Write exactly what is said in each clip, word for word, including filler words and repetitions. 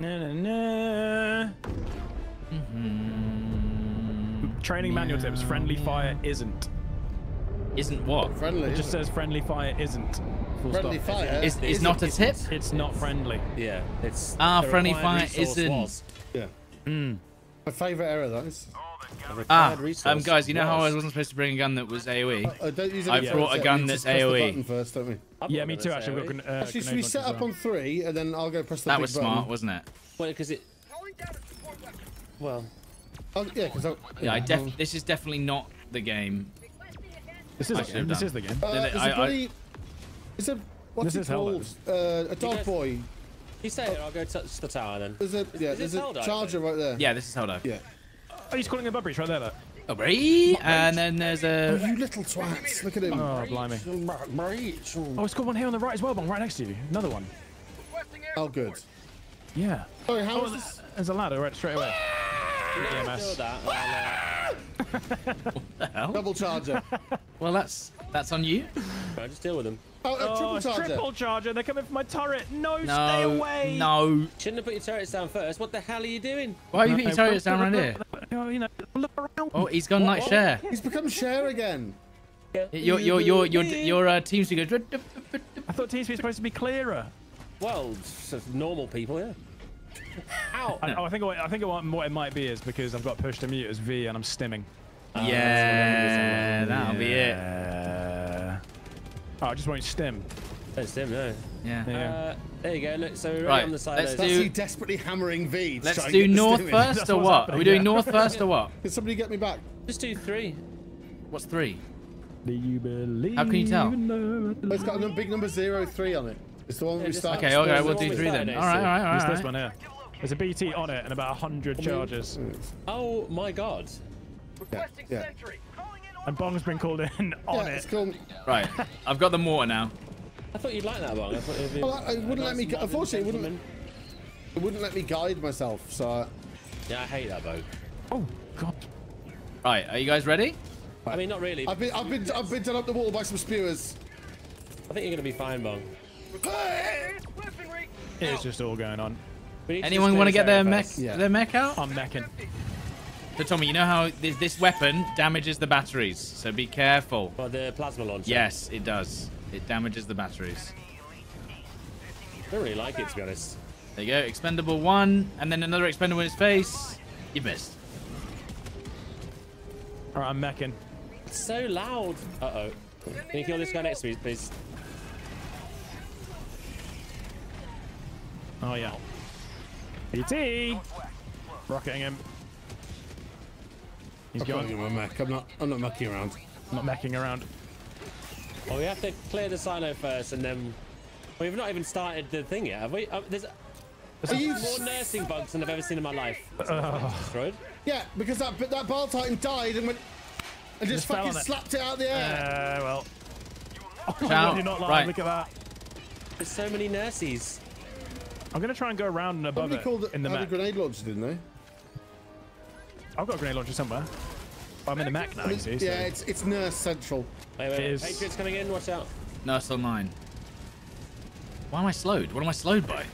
Na, na, na. Mm-hmm. Training meow, manual tips. Friendly meow. Fire isn't. Isn't what? Friendly. It just isn't. Says friendly fire isn't. Full friendly stop. Fire. It's, it's, it's not a it's, tip. It's not friendly. Yeah. It's. Ah, friendly fire isn't. Was. Yeah. Mm. My favourite error though is. Ah, um, guys, you know how I wasn't supposed to bring a gun that was A O E? Uh, don't use I brought a gun that's A O E. First, don't we? Yeah, me too, actually. Got, uh, actually, should we set up well. on three, and then I'll go press the that big button? That was smart, wasn't it? Well, because it... Well... I'll, yeah, because I'll... Yeah, I def this is definitely not the game. This is the game. This is the game. Uh, it's I, a bloody... I, it's a... What's it called? Uh, a dog boy. You say it, I'll go touch the tower, then. There's a, yeah, there's a charger right there. Yeah, this is Helldivers. Yeah. Oh, he's calling a bubbery right there, though. Bubbery? And then there's a... Oh, you little twats. Look at him. Oh, blimey. Oh, it's got one here on the right as well, Bong, right next to you. Another one. Oh, good. Yeah. Sorry, how oh, is this? There's a ladder right straight away. E M S. What the hell? Double charger. Well, that's that's on you. I just deal with them. Oh, a triple oh, charger. Triple charger. They're coming for my turret. No, no, stay away. No. Shouldn't have put your turrets down first. What the hell are you doing? Why are you no, putting your turrets down around here? You know, look around. Oh, he's gone like Cher. He's become Cher again. Your your your your your uh, team speak goes. I thought team speak was supposed to be clearer. Well, so normal people, yeah. Ow! I, oh, I think I think what it might be is because I've got pushed to mute as V and I'm stimming. Yeah, um, yeah that'll be it. Uh, oh, I just won't stim. Don't stim, no. Yeah. yeah. Uh, there you go. Look, so right, right on the side. Let's those. do desperately hammering V. Let's do north first or what? Are we doing yeah. north first or what? Can somebody get me back? Just do three. What's three? Do you believe? How can you tell? Oh, it's got a big number zero three on it. It's the one yeah, we started. Okay, okay, we'll do three then. All right, all right, all right. It's this one here. There's a B T on it and about a hundred charges. Oh my god. Yeah, yeah. And Bong's been called in on yeah, it's it. Called... Right, I've got the mortar now. I thought you'd like that, Bong. I thought it'd be... well, I, it wouldn't uh, let me. Unfortunately, it wouldn't. It wouldn't let me guide myself. So. I... Yeah, I hate that boat. Oh god. Right, are you guys ready? I mean, not really. I've been, I've been, I've been done up the wall by some spewers. I think you're gonna be fine, Bong. It's just all going on. Anyone want to get their mech, yeah. their mech out? I'm meching. So Tommy, you know how this, this weapon damages the batteries, so be careful. But the plasma launcher. Yes, it does. It damages the batteries. I don't really like it, to be honest. There you go, expendable one, and then another expendable in his face. You missed. All right, I'm meching. It's so loud. Uh-oh. Can you kill this guy next to me, please? Oh, yeah. B T! Rocketing him. He's going. I'm not mech. I'm not, I'm not mucking around. I'm not meching around. Well, we have to clear the silo first and then... Well, we've not even started the thing yet, have we? Oh, there's Are you... more nursing bugs than I've ever seen in my life. Uh, destroyed. Yeah, because that that Bar Titan died and went... And just, just fucking it. slapped it out of the air. Uh, well. Oh, well you're not lying. Right. Look at that. There's so many nurses. I'm gonna try and go around and above Somebody it called it in the mech. Grenade launcher, didn't they? I've got a grenade launcher somewhere. I'm in the mech now, you see. Yeah, so. it's it's nurse central. Wait, wait, wait. Patriots coming in. Watch out. Nurse online. Why am I slowed? What am I slowed by?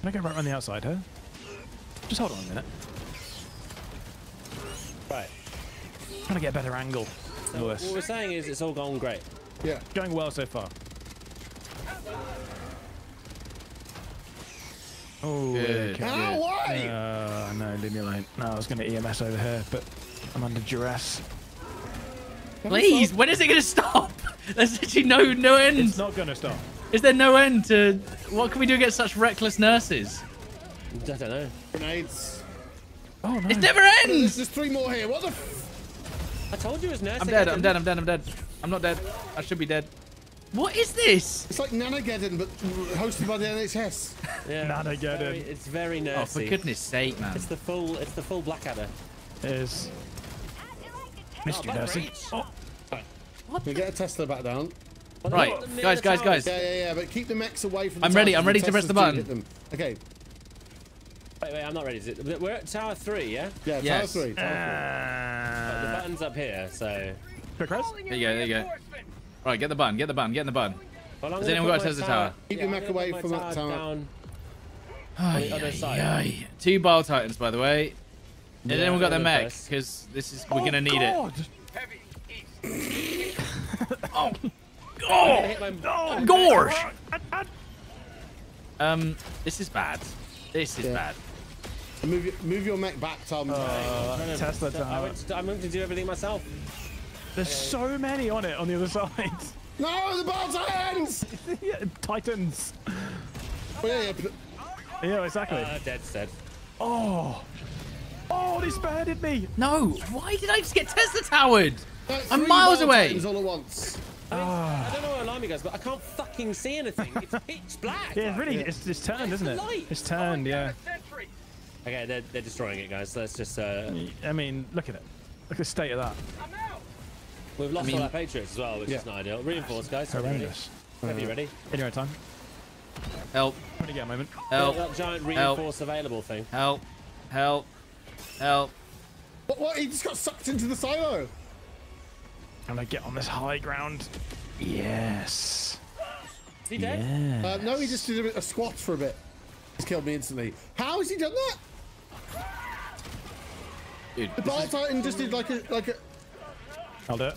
Can I go right around the outside, huh? Just hold on a minute. Right. I'm trying to get a better angle. So what we're saying is it's all gone great. Yeah. Going well so far. Oh, oh why? Uh, no, leave me alone. No, I was going to E M S over here, but I'm under duress. Please, when is it going to stop? There's literally no no end. It's not going to stop. Is there no end to what can we do against such reckless nurses? I don't know. Grenades. Oh no! It never ends. There's three more here. What the? F I told you it was nursing. I'm dead. I'm dead. I'm dead. I'm dead. I'm not dead. I should be dead. What is this? It's like Nanageddon, but hosted by the N H S. Yeah, Nanageddon. It's, it's very nerdy. Oh, for goodness sake, man! It's the full, it's the full Blackadder. It is. Missed you, Nursing. Oh. What? We get a Tesla back down. Right, guys, guys, guys. Yeah, yeah, yeah. But keep the mechs away from. I'm ready. I'm ready to press the button. Okay. Wait, wait. I'm not ready. Is it? We're at tower three, yeah. Yeah, yes. tower three. Tower uh... three. But the button's up here, so. Quick press. There you go. There you go. Alright, get the bun, get the bun, get in the bun. Well, Has anyone got a Tesla tower? tower? Keep yeah, your mech away from that tower. Down. on the other side. Aye. Two Bile Titans, by the way. And yeah, then we got the mech, because this is we're oh, gonna need God. it. oh, oh, oh, gosh! Um, this is bad. This is yeah. bad. Move your, move your mech back, Tom. Oh, no, no, Tesla tower. I moved to do everything myself. There's yeah. so many on it on the other side. No, the Bile Titans! yeah, Titans. Oh, yeah, yeah. Yeah, exactly. Uh, dead, dead. Oh. Oh, they spearheaded me! No! Why did I just get Tesla towered? That's I'm miles away! All at once. I, mean, oh. I don't know what alarm you guys, but I can't fucking see anything. It's pitch black. Yeah, like, really, yeah. It's, it's turned, it's isn't it? It's turned, oh, yeah. Okay, they're, they're destroying it, guys. Let's just. Uh... I mean, look at it. Look at the state of that. I'm out. We've lost I mean, all our Patriots as well, which yeah. is not ideal. Reinforce, guys. Horrendous. Are you ready? Any uh, time? Help. What do you get a moment? Help. That giant reinforce Help. available thing. Help. Help. Help. What, what? He just got sucked into the silo. And I get on this high ground. Yes. Is he dead? Yes. Uh, no, he just did a, bit, a squat for a bit. He's killed me instantly. How has he done that? Dude, the Bile Titan just did like a... like a. I'll do it.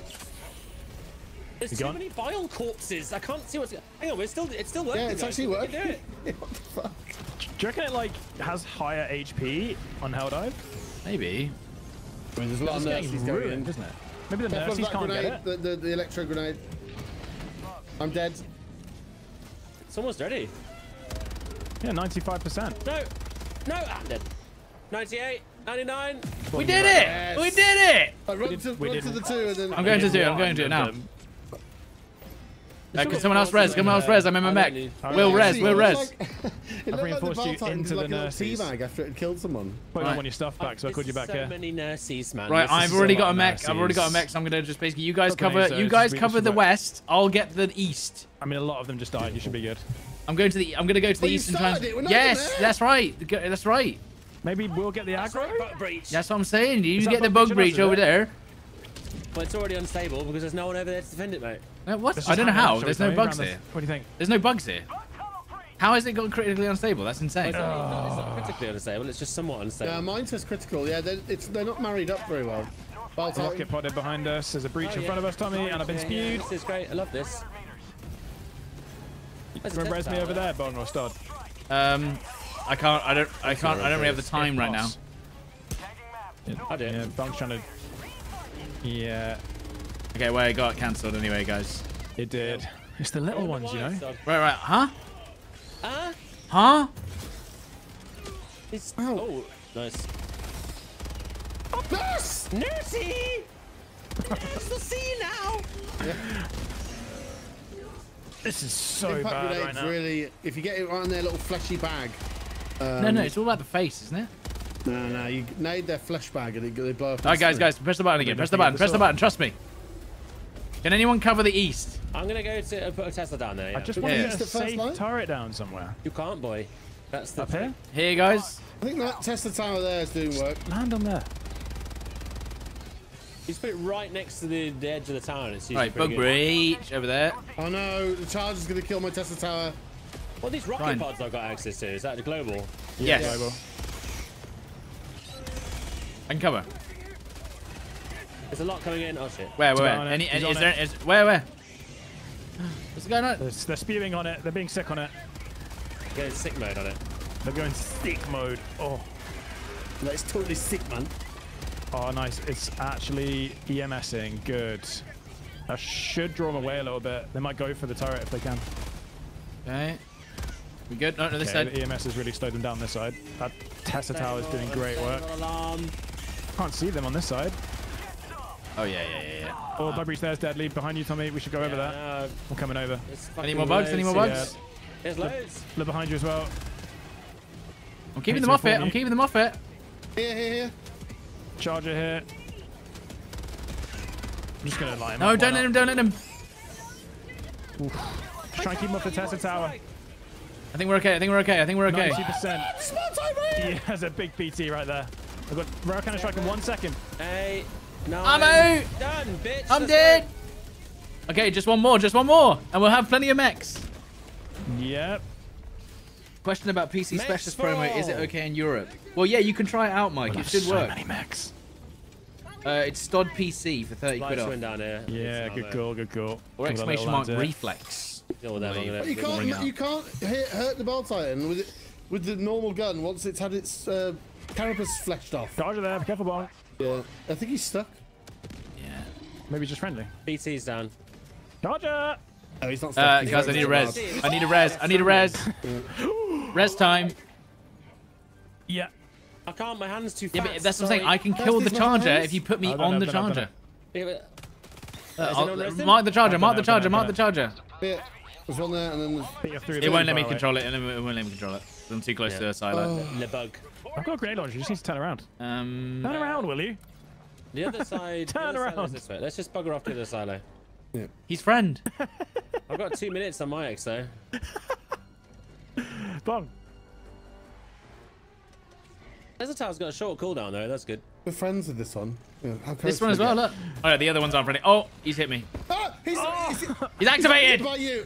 There's you too gone? many bile corpses. I can't see what's going on. Hang on, we're still, it's still working. Yeah, it's guys. actually working. Do it. What the fuck? Do you reckon it like has higher H P on Helldive? Maybe. I mean, there's a lot of nurses going in, isn't it? Maybe the Careful nurses can't grenade, get it. The, the, the electro grenade. I'm dead. It's almost ready. Yeah, ninety-five percent. No, no, I'm dead. ninety-eight, ninety-nine. We did it! Yes. We did it! I run did, to, run to the two and then... I'm going to do it. I'm going to do it now. Uh, can someone else res? Someone else res? I'm in my mech. We'll res. We'll res. I've reinforced you into the nurses. Teabag after it killed someone. But I want your stuff back, so I called you back here. many nurses, man. Right, I've already got a mech. I've already got a mech, so I'm gonna just basically you guys cover. You guys cover the west. I'll get the east. I mean, a lot of them just died. You should be good. I'm going to the. I'm gonna go to the east and try. Yes, that's right. That's right. Maybe we'll get the aggro. That's what I'm saying. You get the bug breach over there. Well, it's already unstable because there's no one over there to defend it, mate. No, what? I don't know how. There's no bugs here. What do you think? There's no bugs here. How has it got critically unstable? That's insane. Oh. No, it's not critically unstable. It's just somewhat unstable. Yeah, mine says critical. Yeah, they're, it's, they're not married up very well. There's a rocket pod behind us. There's a breach oh, yeah. in front of us, Tommy, and I've been spewed. Yeah, yeah. This is great. I love this. Res me over there, Bong or Stod. Um, I can't. I don't. I can't. I don't really have the time right now. I do. Yeah, Bong's trying to. Yeah. Okay, well, it got cancelled anyway, guys. It did. It's the little ones, you know? Right, right. Huh? Huh? Huh? It's... Oh, nice. Oh, nurse! Nursey! Nurse will see you now! Yeah. This is so Impact bad right now. Really, if you get it right in their little fleshy bag... Um, no, no, it's all about the face, isn't it? No, no, you nade their flesh bag and they blow up. Alright, guys, guys, press the button again. Press the button, press the button, trust me. Can anyone cover the east? I'm gonna go to uh, put a Tesla down there. Yeah. I just want yeah. to get a safe turret down somewhere. You can't, boy. That's the Up thing. here? Here, guys. I think that Tesla tower there is doing work. Just land on there. You just put it right next to the, the edge of the tower and it's usually pretty good. Right, bug breach over there. Oh no, the charge is gonna kill my Tesla tower. What are these rocket Ryan. pods I've got access to? Is that the global? Yes. yes. Global. I can cover. There's a lot coming in. Oh shit. Where, where, where? Any, any, is there, is, where, where? What's going on? They're, they're spewing on it. They're being sick on it. They're going sick mode on it. They're going sick mode. Oh. No, it's totally sick, man. Oh, nice. It's actually EMSing. Good. I should draw them away a little bit. They might go for the turret if they can. Okay. We good? No, no, okay, this side. The E M S has really slowed them down this side. That Tesla tower is doing great work. Alarm. Can't see them on this side. Oh, yeah, yeah, yeah, yeah. Oh, Bug Breach there's deadly. Behind you, Tommy. We should go yeah, over there. No. We're coming over. Any more bugs? Loads. Any more bugs? Yeah. There's loads. Look behind you as well. I'm keeping them off it. You. I'm keeping them off it. Here, here, here. Charger here. I'm just going to light him No, up. don't let him. Don't let him. Oof. Just try and keep him off the Tesla tower. I think we're okay. I think we're okay. I think we're okay. ninety percent. He has a big P T right there. I've got Rare Counter Strike in one second. Hey. No, I'm out! Done, bitch. I'm That's dead! Done. Okay, just one more, just one more! And we'll have plenty of mechs. Yep. Question about P C Specialist promo, is it okay in Europe? Well, yeah, you can try it out, Mike. Well, it should so work. Many Macs. Uh, it's Stod P C for thirty quid off. Down here. Yeah, good call, good call. Or exclamation mark reflex. You can't, you can't hit, hurt the Ball Titan with, it, with the normal gun once it's had its uh, carapace fleshed off. Charger there, careful, Ball. Yeah, I think he's stuck. Yeah. Maybe he's just friendly. B T's down. Charger! Oh, he's not stuck. Uh, guys, I need a res. I need a res. I need a res. Res time. Yeah. I can't, my hand's too fast. Yeah, but that's what I'm saying. I can kill the charger if you put me on the charger. Mark the charger, mark the charger, mark the charger. There's one there, and then it won't let me control it, and it won't let me control it. I'm too close to the silo. The bug. I've got a grenade launcher, you just need to turn around. Um, turn around, will you? The other side. Turn around. This way. Let's just bugger off to the silo. He's friend. I've got two minutes on my X, though. Bomb. Tazertal's got a short cooldown though, that's good. We're friends with this one. Yeah, this one as well, look. Oh, no, the other one's aren't friendly. Oh, he's hit me. Ah, he's, oh, he's, he's activated! He's you.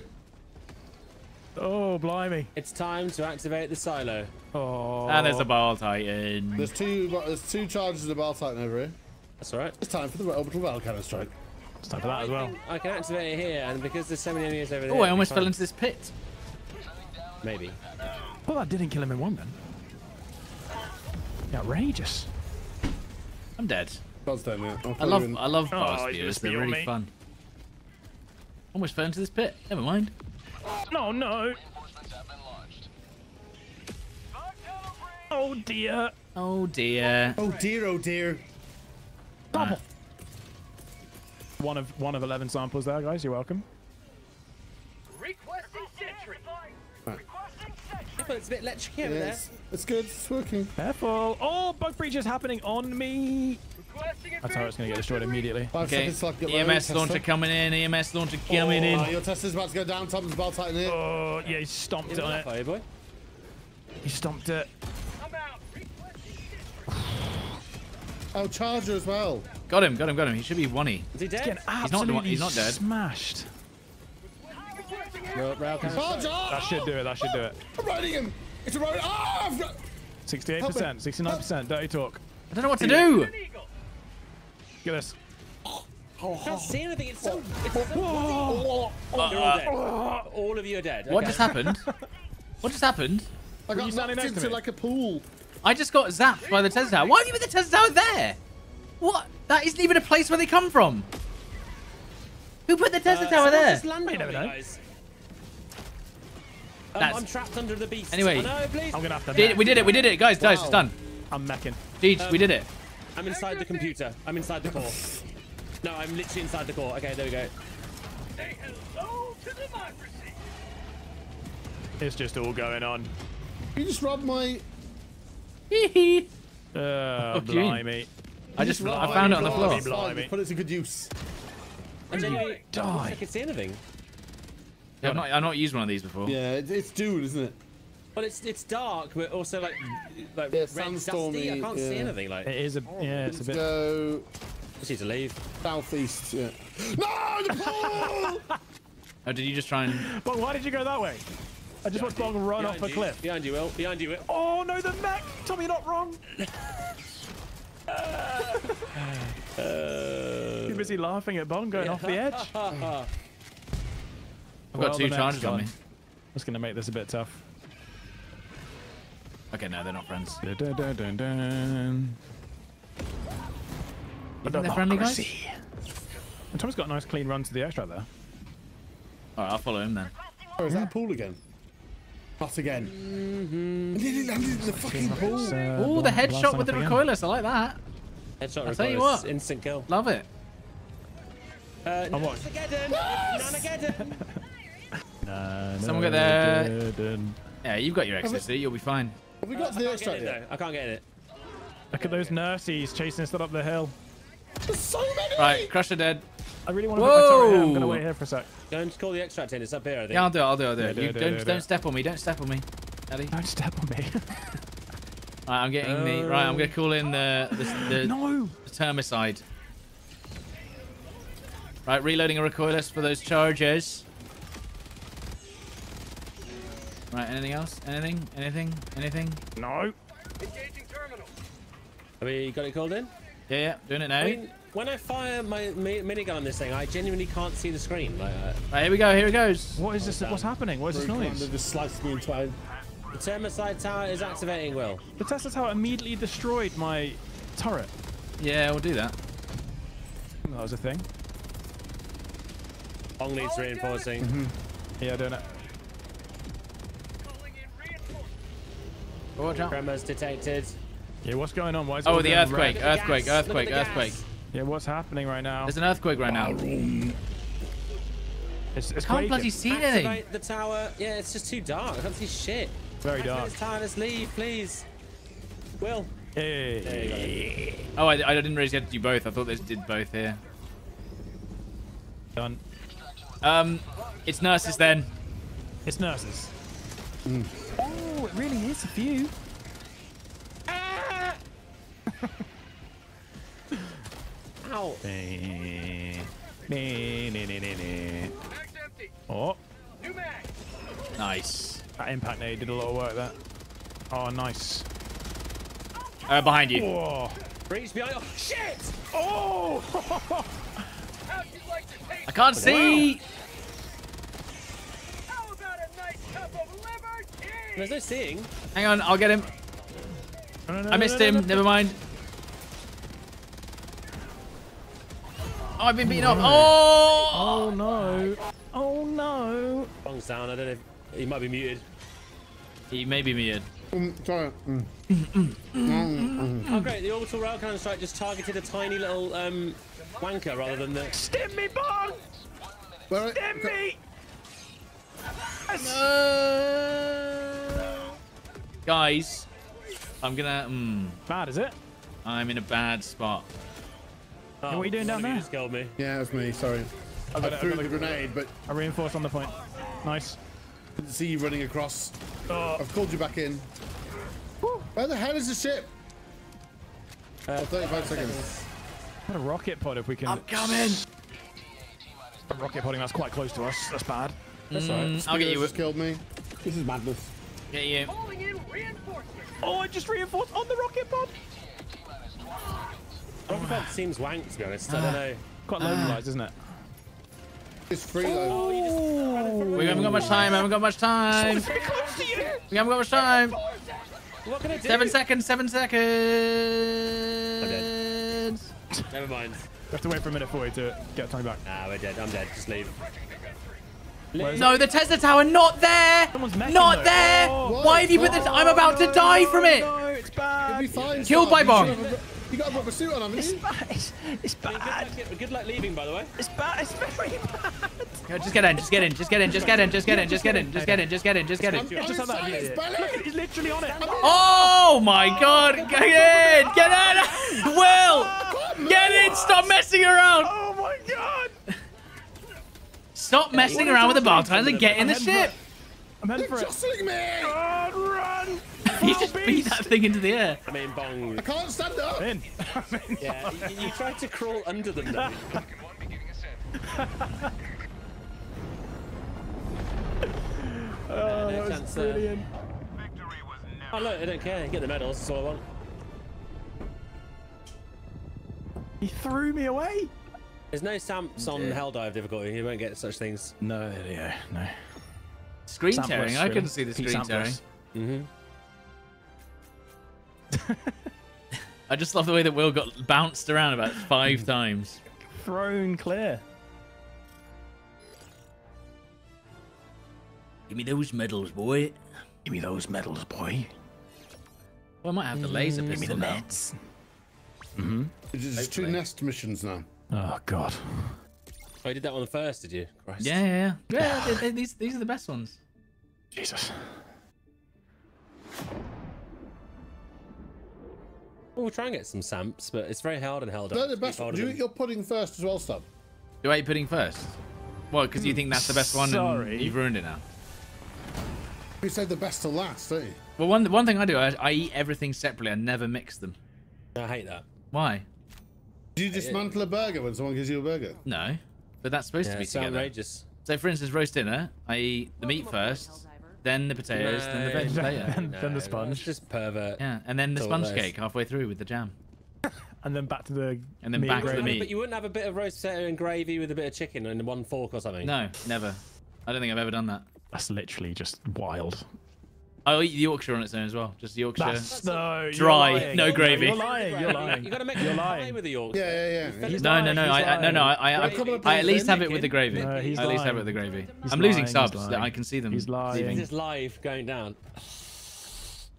Oh, blimey. It's time to activate the silo. Oh. And there's a Ball Titan. There's two There's two charges of the Ball Titan over here. That's alright. It's time for the orbital battle cannon strike. It's time for that as well. I can activate it here, and because there's so many enemies over there. Oh, I almost fell into this pit. Maybe. Well, that didn't kill him in one then. Outrageous. I'm dead. I love I love fast oh, views. They're really me. fun. Almost fell into this pit. Never mind. No, no. Oh dear. Oh dear. Oh dear, oh dear. Double. One of one of eleven samples there, guys. You're welcome. Requesting sentry. It's a bit electric here, yeah, it's, it's good, it's working. Careful. Oh, bug breach is happening on me. That's how it's going to get destroyed immediately. Okay, E M S launcher coming in, E M S launcher coming in. Your tester's about to go down, Tom's Ball Titan here. Oh, yeah, he stomped on it. He stomped it. Oh, charger as well. Got him, got him, got him. He should be one E. Is he dead? He's not dead. He's not dead. Smashed. No, that should do it, that should do it. I'm riding him! It's a road. Ah! I've got... sixty-eight percent, sixty-nine percent, dirty talk. I don't know what to do! Get this. Oh, oh, I can't see anything, it's so... It's so oh, oh, oh, you're all dead. Oh, all of you are dead. Okay. What just happened? What just happened? I got knocked into like a pool. I just got zapped by the Tesla Tower. Why are you with the Tesla Tower there? What? That isn't even a place where they come from. Who put the Tesla uh, Tower there? Just landed, never know. Guys. Um, I'm trapped under the beast. Anyway, oh, no, please. I'm gonna have to did, we did it, we did it, guys, guys, wow. It's done. I'm mecking. Deej, um, we did it. I'm inside the computer. I'm inside the core. No, I'm literally inside the core. Okay, there we go. Say hello to democracy. It's just all going on. You just robbed my. Hee uh, oh, blimey. I just, I found it on the floor. Blimey. Put it to good use. And then you die. I can see anything. Yeah, I've not, I've not used one of these before. Yeah, it's, it's Dune, isn't it? But it's it's dark, but also like like yeah, sandstormy. I can't yeah. see anything. Like it is a yeah, it's a bit. Go. I need to leave. Southeast. Yeah. No, the pool! Oh, did you just try and? But why did you go that way? I just watched Bong run off a cliff. Behind you, Will. Behind you, Will. Oh no, the mech! Tommy, you're not wrong. uh, You're busy laughing at Bong going yeah. off the edge. I've well, got two charges on me. That's going to make this a bit tough. Okay, no, they're not friends. Dun, dun, dun, dun, dun. You think they're friendly, guys? And Tom's got a nice clean run to the extra there. All right, I'll follow him then. Oh, is that a pool again? Not again. Mm-hmm. I didn't land in the fucking pool. Uh, oh, the headshot with the recoilless. I like that. Headshot I'll tell you what. Instant kill. Love it. Uh, oh, what? Nanageddon! Uh, Someone no, got there. Didn't. Yeah, you've got your ecstasy. You'll be fine. Have we got uh, the extract though? I can't get it. Look at those nurses chasing us up the hill. There's so many. Right, Crusher dead. I really want to. Whoa. Here. I'm gonna wait here for a sec. Don't call the extract in. It's up here. I think. Yeah, I'll do it. I'll do it. I'll do it. Yeah, do you it, do don't it, do don't it. step on me. Don't step on me, Ellie. Don't step on me. Right, I'm getting oh. the. Right, I'm gonna call in the the, the, no. the termicide. Right, reloading a recoilless for those charges. Right, anything else? Anything? Anything? Anything? No. Engaging terminal. Have we got it called in? Yeah, yeah, doing it now. I mean, when I fire my minigun on this thing, I genuinely can't see the screen. Like, uh, right, here we go, here it goes. What is oh, this? Damn. What's happening? What is Break this noise? Just sliced me in twine. The Thermoside Tower is activating, Will. The Tesla Tower immediately destroyed my turret. Yeah, we'll do that. That was a thing. Long needs oh, reinforcing. Mm-hmm. Yeah, doing it. Oh, watch out. Tremors detected. Yeah, what's going on? Why is oh, the earthquake, red? earthquake, the earthquake, the earthquake. Yeah, what's happening right now? There's an earthquake right now. It's, it's I can't bloody see anything. The tower. Yeah, it's just too dark. I can't see shit. Very dark. This tower, let's leave, please. Will. Hey. Hey. Oh, I, I didn't realize you had to do both. I thought they did both here. Done. Um, it's nurses then. It's nurses. Mm. Oh, it really is a few. Ah! Ow. Nah, nah, nah, nah, nah, nah. Oh. Nice. That impact nade did a lot of work, that. Oh, nice. Uh, behind you. Oh. Breach behind. Oh, shit! Oh! I can't see! Wow. How about a nice cup of liver tea? There's no seeing. Hang on, I'll get him. No, no, no, I missed no, no, him, no, no, never mind. Oh, I've been beaten no. up. Oh! Oh no. Oh no. Wrong sound, I don't know. If he might be muted. He may be muted. Mm, sorry. Mm. Mm, mm, mm. Oh great, the orbital rail cannon strike just targeted a tiny little um wanker rather than the stim me bong! Well, stim it, me! Yes! No. Guys, I'm gonna mm. Bad, is it? I'm in a bad spot. Oh, yeah, what are you doing down there? You just killed me. Yeah, that's me, sorry. I threw the grenade, but I reinforced on the point. Nice. Didn't see you running across. Oh. I've called you back in. Woo. Where the hell is the ship? Uh, oh, thirty-five seconds. What a rocket pod if we can. I'm coming! A rocket podding, that's quite close to us. That's bad. That's mm, alright. I'll get you. Just killed me. This is madness. Get you. Oh, I just reinforced on the rocket pod! Rocket pod seems wank, to be honest. Uh, I don't know. Quite localized, uh, isn't it? It's free though. Oh, you just we haven't got much time, I haven't got much time. It's very close to you. We haven't got much time. What can I do? Seven seconds, seven seconds. Never mind. We have to wait for a minute for you to get time back. Nah, we're dead. I'm dead. Just leave. leave. No, the Tesla Tower, not there. Someone's messing Not though. there. Oh, why have you put this? I'm about to die from it. No, it's bad. It'll be fine. Killed by bomb. You got a proper suit on, haven't you? It's bad. It's, it's bad. Good luck, good luck leaving, by the way. It's bad. It's very bad. Yo, just get in. Just get in. Just get in. Just get in. Just get in. Just get in. Just get in. Just get in. Just get in. Just have that. Look, he's literally on it. Oh my God! Get in! Get in! Will! Get in! Stop messing around! Oh my God! Stop messing around with the bartenders and get in the ship. I'm heading for it. You're jostling me! God, run! You just beat that thing into the air. I mean, bong. I can't stand up. I'm in. I'm in. Yeah, you, you tried to crawl under them, though. oh, no, no that chance, was brilliant. Uh... Oh, look, I don't care. Get the medals. That's all I want. He threw me away. There's no stamps on yeah. Helldive difficulty. You won't get such things. No, yeah, no. Screen samplers, tearing? I couldn't see the screen samplers. tearing. Mm-hmm. I just love the way that Will got bounced around about five times. Thrown clear. Give me those medals, boy. Give me those medals, boy. Well, I might have the laser pistol. Give me the nets. Mm-hmm. There's two nest missions now. Oh, God. Oh, you did that one first, did you? Christ. Yeah, yeah, yeah. yeah they, these, these are the best ones. Jesus. We'll try and get some samps, but it's very hard and held up. No, the best one. Do you eat your pudding first as well, Sub? Do I eat pudding first? Well, because you think that's the best one Sorry. and you've ruined it now. You said the best to last, don't you? Well, one, one thing I do, I, I eat everything separately. I never mix them. I hate that. Why? Do you dismantle a burger when someone gives you a burger? No, but that's supposed yeah, to be together. Outrageous. So, for instance, roast dinner, I eat the meat first, then the potatoes, no, then the veg later. Then, no, then the sponge. It's just pervert. Yeah, and then the sponge cake halfway through with the jam. And then back to the and then meat back and to the meat. But you wouldn't have a bit of roast potato and gravy with a bit of chicken and one fork or something? No, never. I don't think I've ever done that. That's literally just wild. I'll eat the Yorkshire on its own as well. Just the Yorkshire. That's no, dry, no gravy. You're lying. You're lying. You've got to make a pie with the Yorkshire. Yeah, yeah, yeah. No, no, no. I, no, no. I, I, I, I at least have it with the gravy. No, he's I at least lying. have it with the gravy. He's I'm lying, losing subs. I can see them. He's lying. This is live going down.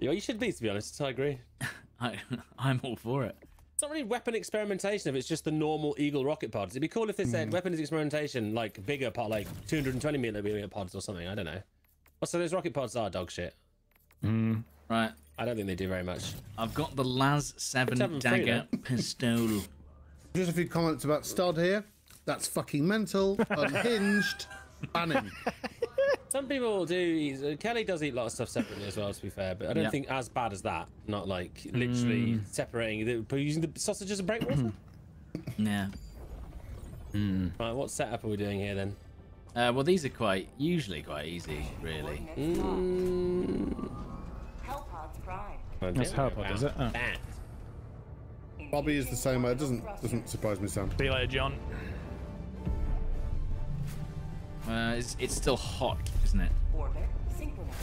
You should be, to be honest. I agree. I, I'm all for it. It's not really weapon experimentation if it's just the normal Eagle rocket pods. It'd be cool if they said mm. weapons experimentation, like bigger pod, like two hundred twenty millimeter pods or something. I don't know. Oh, so those rocket pods are dog shit. Mm. Right. I don't think they do very much. I've got the Laz Seven Dagger pistol. Just a few comments about Stud here. That's fucking mental, unhinged, banning. Some people do. Eat, Kelly does eat a lot of stuff separately as well, to be fair. But I don't yep. think as bad as that. Not like literally mm. separating, the, using the sausages and breakwater. Yeah. Mm. Right. What setup are we doing here then? Uh, well, these are quite, usually quite easy, really. Mm. That's Hellpod, is it? Oh. Bobby is the same way. It doesn't, doesn't surprise me, Sam. See you later, John. Uh, it's, it's still hot, isn't it? Orbit synchronized.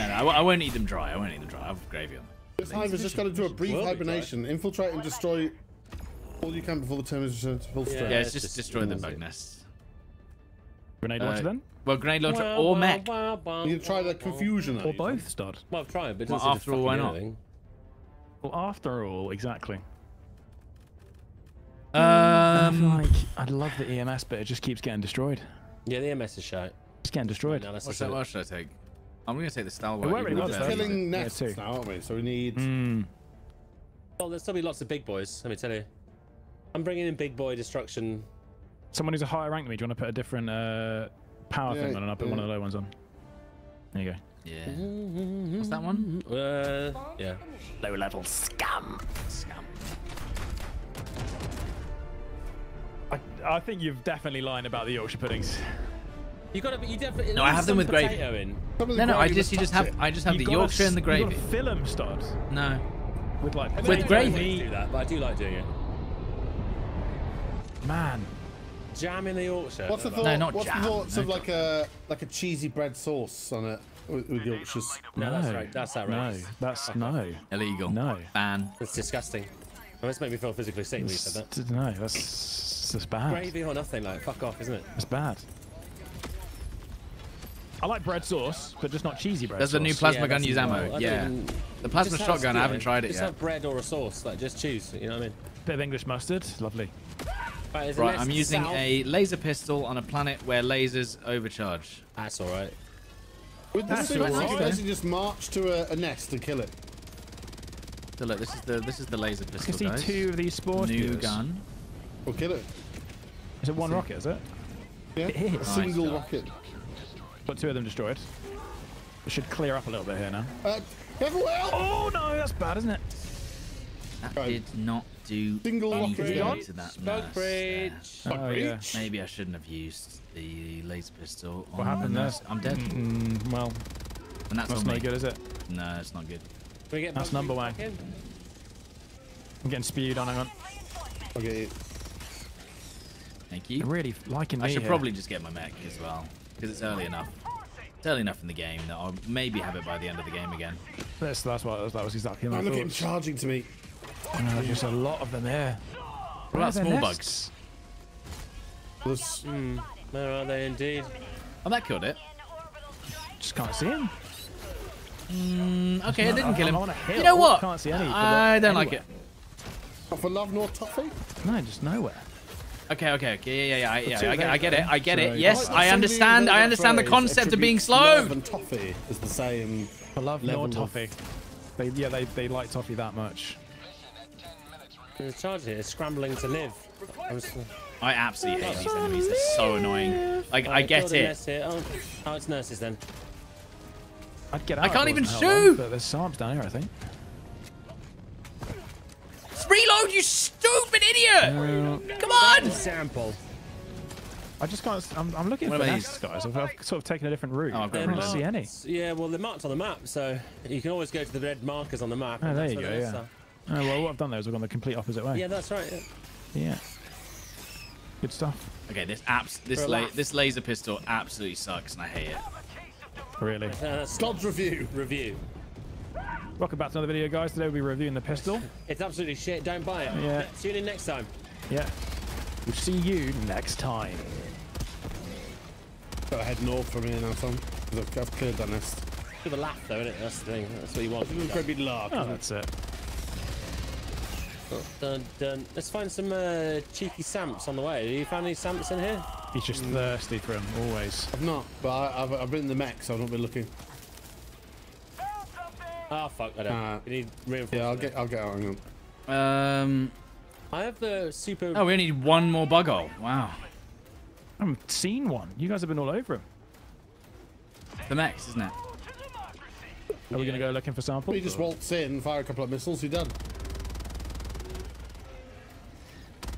No, no, I, I won't eat them dry. I won't eat them dry. I'll have gravy on them. This hive has just got to do a brief hibernation. Infiltrate and destroy... all you can before the term is returned to full strength. Yeah, it's just destroying the bug nests. Grenade launcher uh, then? Well, grenade launcher well, or well, mech. Well, well, you can try the confusion. Or both, Stud. Well, I've tried, but well, after all, why not? Anything. Well, after all, exactly. Um, I, like, I love the E M S, but it just keeps getting destroyed. Yeah, the E M S is shite. It's getting destroyed. No, that's what, what should I take? I'm going to take the Star Wars. We're really well, killing nests yeah, now, aren't we? So we need... Mm. Well, there's still be lots of big boys, let me tell you. I'm bringing in big boy destruction. Someone who's a higher rank than me, do you want to put a different uh, power yeah, thing on and I'll put yeah. one of the low ones on? There you go. Yeah. What's that one? Uh, yeah. Low level scum. Scum. I, I think you've definitely lied about the Yorkshire puddings. You got to, you definitely. No, I have them with gravy. In. No, no, no, I just, you just have, it. I just have you the Yorkshire a, and the gravy. Fill them, Stud. No. With like. I mean, with gravy. Do that, but I do like doing it. Man, jam in the Yorkshire. What's the thought, no, not what's jam. The thoughts no, of like a like a cheesy bread sauce on it with, with Yorkshires? No, that's right. That's that right. No, that's no illegal. No, ban. It's disgusting. Oh, it's made me feel physically sick when you said that. No, that's that's bad. Gravy or nothing, like fuck off, isn't it? It's bad. I like bread sauce, but just not cheesy bread. There's sauce. A new plasma yeah, gun use ammo. Cool. Yeah, even, the plasma shotgun. I haven't tried it just yet. Just have bread or a sauce. Like just choose. You know what I mean? Bit of English mustard. Lovely. Right, right I'm using south? a laser pistol on a planet where lasers overcharge. That's all right. Would this be basically just march to a, a nest and kill it? So look, this is the this is the laser pistol. I can guys. see two of these spores. New viewers. gun. Or kill it. Is it one is rocket? It? Is it? Yeah. It is. A single right. rocket. Got two of them destroyed. It should clear up a little bit here now. Uh, everywhere! Oh no, that's bad, isn't it? That right. did not do Single anything to that Smoke bridge. Oh, yeah. Maybe I shouldn't have used the laser pistol. What happened there? I'm dead. Mm, well, and that's, that's not good, is it? No, it's not good. We get that's number one. Again? I'm getting spewed on, hang on. Okay. Thank you. I'm really liking I should here. probably just get my mech as well, because it's early enough. It's early enough in the game that I'll maybe have it by the end of the game again. That's, that's what, that was exactly my oh, look at him charging to me. Oh, there's a lot of them here. What about small bugs? Plus, mm, where are they indeed? Oh, that killed it. Just can't see him. Mm, okay, no, it didn't I, kill him. You know what? Can't see any, I don't anywhere. like it. Not for love nor toffee? No, just nowhere. Okay, okay, okay, yeah, yeah, yeah, yeah. I, I get it, I get it. Yes, I understand. I understand the concept of being slow. Love and toffee is the same. For love nor toffee. They, yeah, they they like toffee that much. There's a charge here, scrambling to live. I absolutely hate these enemies, they're so annoying. Like, oh, I get it. Oh, oh, it's nurses then. I'd get out I can't even shoot! Long, there's SARMs down here, I think. Reload, you stupid idiot! Uh, Come on! Sample. I just can't. I'm, I'm looking what for these guys. I've, I've sort of taken a different route. Oh, I don't see any. Yeah, well, they're marked on the map, so you can always go to the red markers on the map. Oh, and there you go. Yeah. So. Oh, well, what I've done there is we've gone the complete opposite way. Yeah, that's right. Yeah. yeah. Good stuff. Okay, this apps this la this laser pistol absolutely sucks, and I hate it. Really. Uh, Scott's review. Review. Welcome back to another video, guys. Today we'll be reviewing the pistol. It's absolutely shit. Don't buy it. Yeah. Tune in next time. Yeah. We'll see you next time. Gotta head north for me now, Tom. Look, I've cleared that nest. It's a bit of a laugh, though, isn't it? That's the thing. That's what you want. It's an incredible lark. Oh, that's it. Oh. Dun, dun. Let's find some uh, cheeky samps on the way. Have you found any samps in here? He's just mm. thirsty for them, always. I've not, but I, I've, I've been in the mech, so I've not been looking. Ah, oh, fuck, I don't. Uh, you need reinforcement. Yeah, I'll get, I'll get out, hang on. Um... I have the super... Oh, we only need one more bug hole. Wow. I haven't seen one. You guys have been all over him. The max, isn't it? Are we yeah. going to go looking for samples? We just waltz in, fire a couple of missiles, you're done.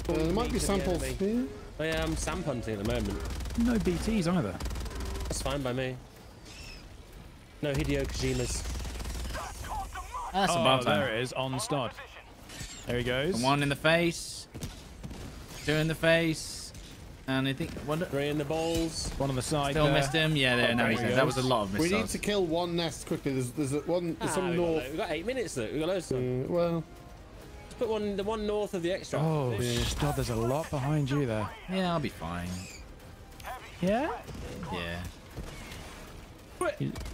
Uh, there might be samples here. I am samp hunting at the moment. No B Ts either. That's fine by me. No Hideo Kojimas. Oh, that's oh, a bomb there time. It is, on start. There he goes. One in the face. Two in the face. And I think one. Three in the balls. One on the side. Still there. Missed him. Yeah, there, oh, no, there that was a lot of missiles. We need to kill one nest quickly. There's, there's one. There's ah, some we north. Got, we've got eight minutes though. We've got loads. Mm, well, let's put one. The one north of the extra. Oh, yeah. God, there's a lot behind you there. Yeah, I'll be fine. Yeah. Yeah.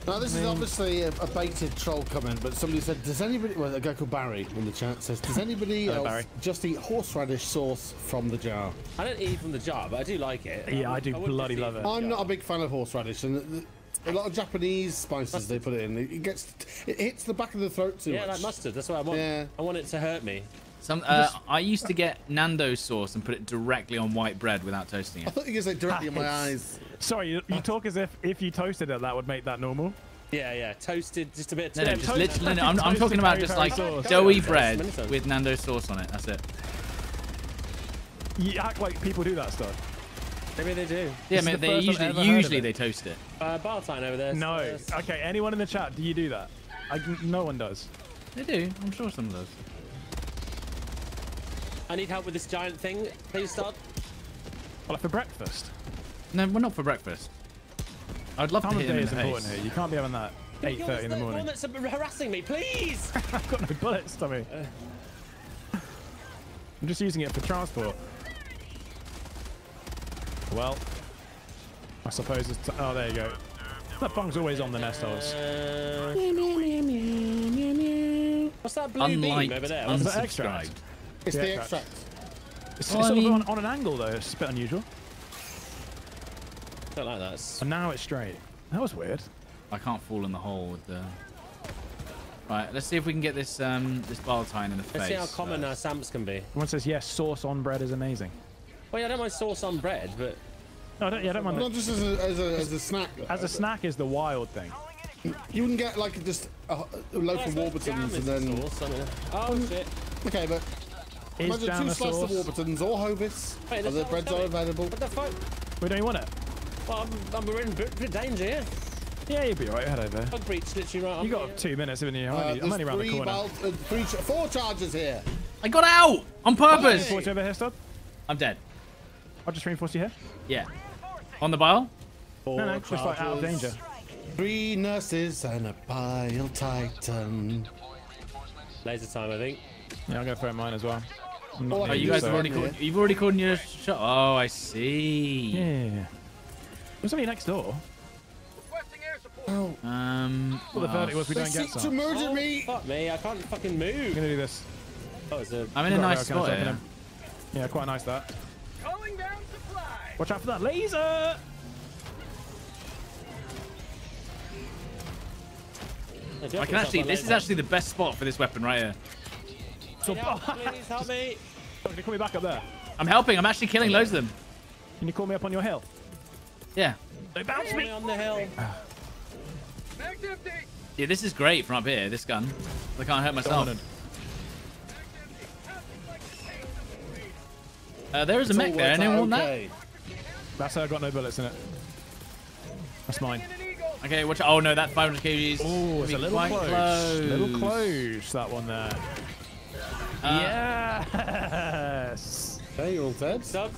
Now this is obviously a, a baited troll comment, but somebody said, does anybody, well, a guy called Barry in the chat says, does anybody Hello, else Barry. just eat horseradish sauce from the jar? I don't eat from the jar, but I do like it. Yeah, um, I do I bloody love it. I'm not a big fan of horseradish, and a lot of Japanese spices mustard. they put it in. It gets, it hits the back of the throat too yeah, much. Yeah, like mustard, that's what I want. Yeah. I want it to hurt me. Some, uh, I used to get Nando's sauce and put it directly on white bread without toasting it. I thought you were going to say directly in my eyes. Sorry, you, you talk as if if you toasted it, that would make that normal. Yeah, yeah, toasted, just a bit. No, no, just literally, no, I'm, I'm talking about just like sauce. doughy bread with Nando's sauce on it. That's it. You act like people do that stuff. Maybe they do. Yeah, mate, the they usually usually they toast it. Uh, Bartine over there. No. So okay, anyone in the chat, do you do that? I, no one does. They do. I'm sure some does. I need help with this giant thing. Please start. Well, like for breakfast? No, we're not for breakfast. I'd love Time to hit him in the face. Important here. You can't be having that eight thirty in the morning. One that's harassing me, please! I've got no bullets, Tommy. Uh. I'm just using it for transport. Well, I suppose it's... Oh, there you go. That bung's always on the nest holes. Uh, What's that blue beam over there? What's that extract? It's yeah, the extract. Right. It's, well, it's sort mean, of on, on an angle though, it's a bit unusual. I don't like that. It's... And now it's straight. That was weird. I can't fall in the hole with the... Right, let's see if we can get this um, this Baltine in the let's face. Let's see how common our samps can be. Everyone says, yes, sauce on bread is amazing. Well, yeah, I don't mind sauce on bread, but... No, I don't, yeah, I don't mind... Not that. just as a, as a, as a snack. Though, as a snack is the wild thing. You wouldn't get, like, just a, a loaf yeah, of Warburtons and then... Sauce, I mean. Oh, shit. Okay, but... Is Imagine two slices of Warburtons or Hovis. Wait, Other breads are available. What the fuck? We don't want it. Well, I'm, I'm, we're in bit danger here. Yeah, you'll be alright. Head over. Bug breach literally right on. You got here. two minutes, haven't you? I'm, uh, only, I'm only around the corner. Bald, uh, three ch four charges here. I got out on purpose. Hey. Over here, Stub. I'm dead. I'll just reinforce you here. Yeah. On the bile. Four no, no, charges. Just like out of danger. Three nurses and a bile titan. Laser time, I think. Yeah, I'm gonna throw mine as well. Oh, you guys so. have already called, you've already called your shot. Oh, I see. Yeah. There's somebody next door. Oh. Um. Well, the verdict was we don't get some. They seek to murder oh, me. Fuck me! I can't fucking move. I'm gonna do this. Oh, it's a, I'm in a nice spot. Yeah. yeah, quite nice that. Calling down supply. Watch out for that laser. I can actually. This is actually the best spot for this weapon right here. So, help, please help me. Can you call me back up there? I'm helping. I'm actually killing loads of them. Can you call me up on your hill? Yeah. They bounce me on the hill. Yeah, this is great from up here. This gun, I can't hurt myself. Uh, there is a mech there. Anyone want that? That's uh, got no bullets in it. That's mine. Okay, watch. Oh no, that five hundred K G's. Oh, it's a little close. close. Little close, that one there. Uh, yes. Hey, you're all dead. Sub.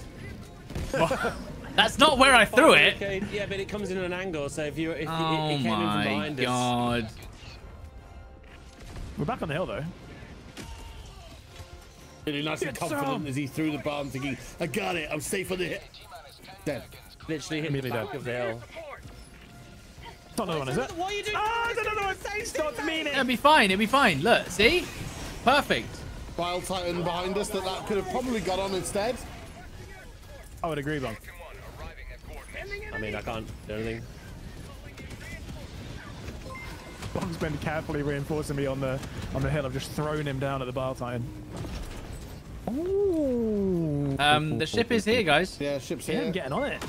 That's not where I threw it. Okay, yeah, but it comes in at an angle, so if you, if oh it, it came in from behind God. us. Oh my God. We're back on the hill though. Really nice and confident as he threw the bomb, thinking, "I got it. I'm safe on the hill." Dead. Literally hit the back of the hill. It's not another one, is it? What are you doing? Ah, it's another one. Stop meaning. It'll be fine. It'll be fine. Look, see? Perfect. Bile Titan behind us. That that could have probably got on instead. I would agree, Bong. I mean, I can't do anything. Bong's been carefully reinforcing me on the on the hill. I've just thrown him down at the Bile Titan. Ooh. Um, the ship is here, guys. Yeah, ship's here. I'm getting on it.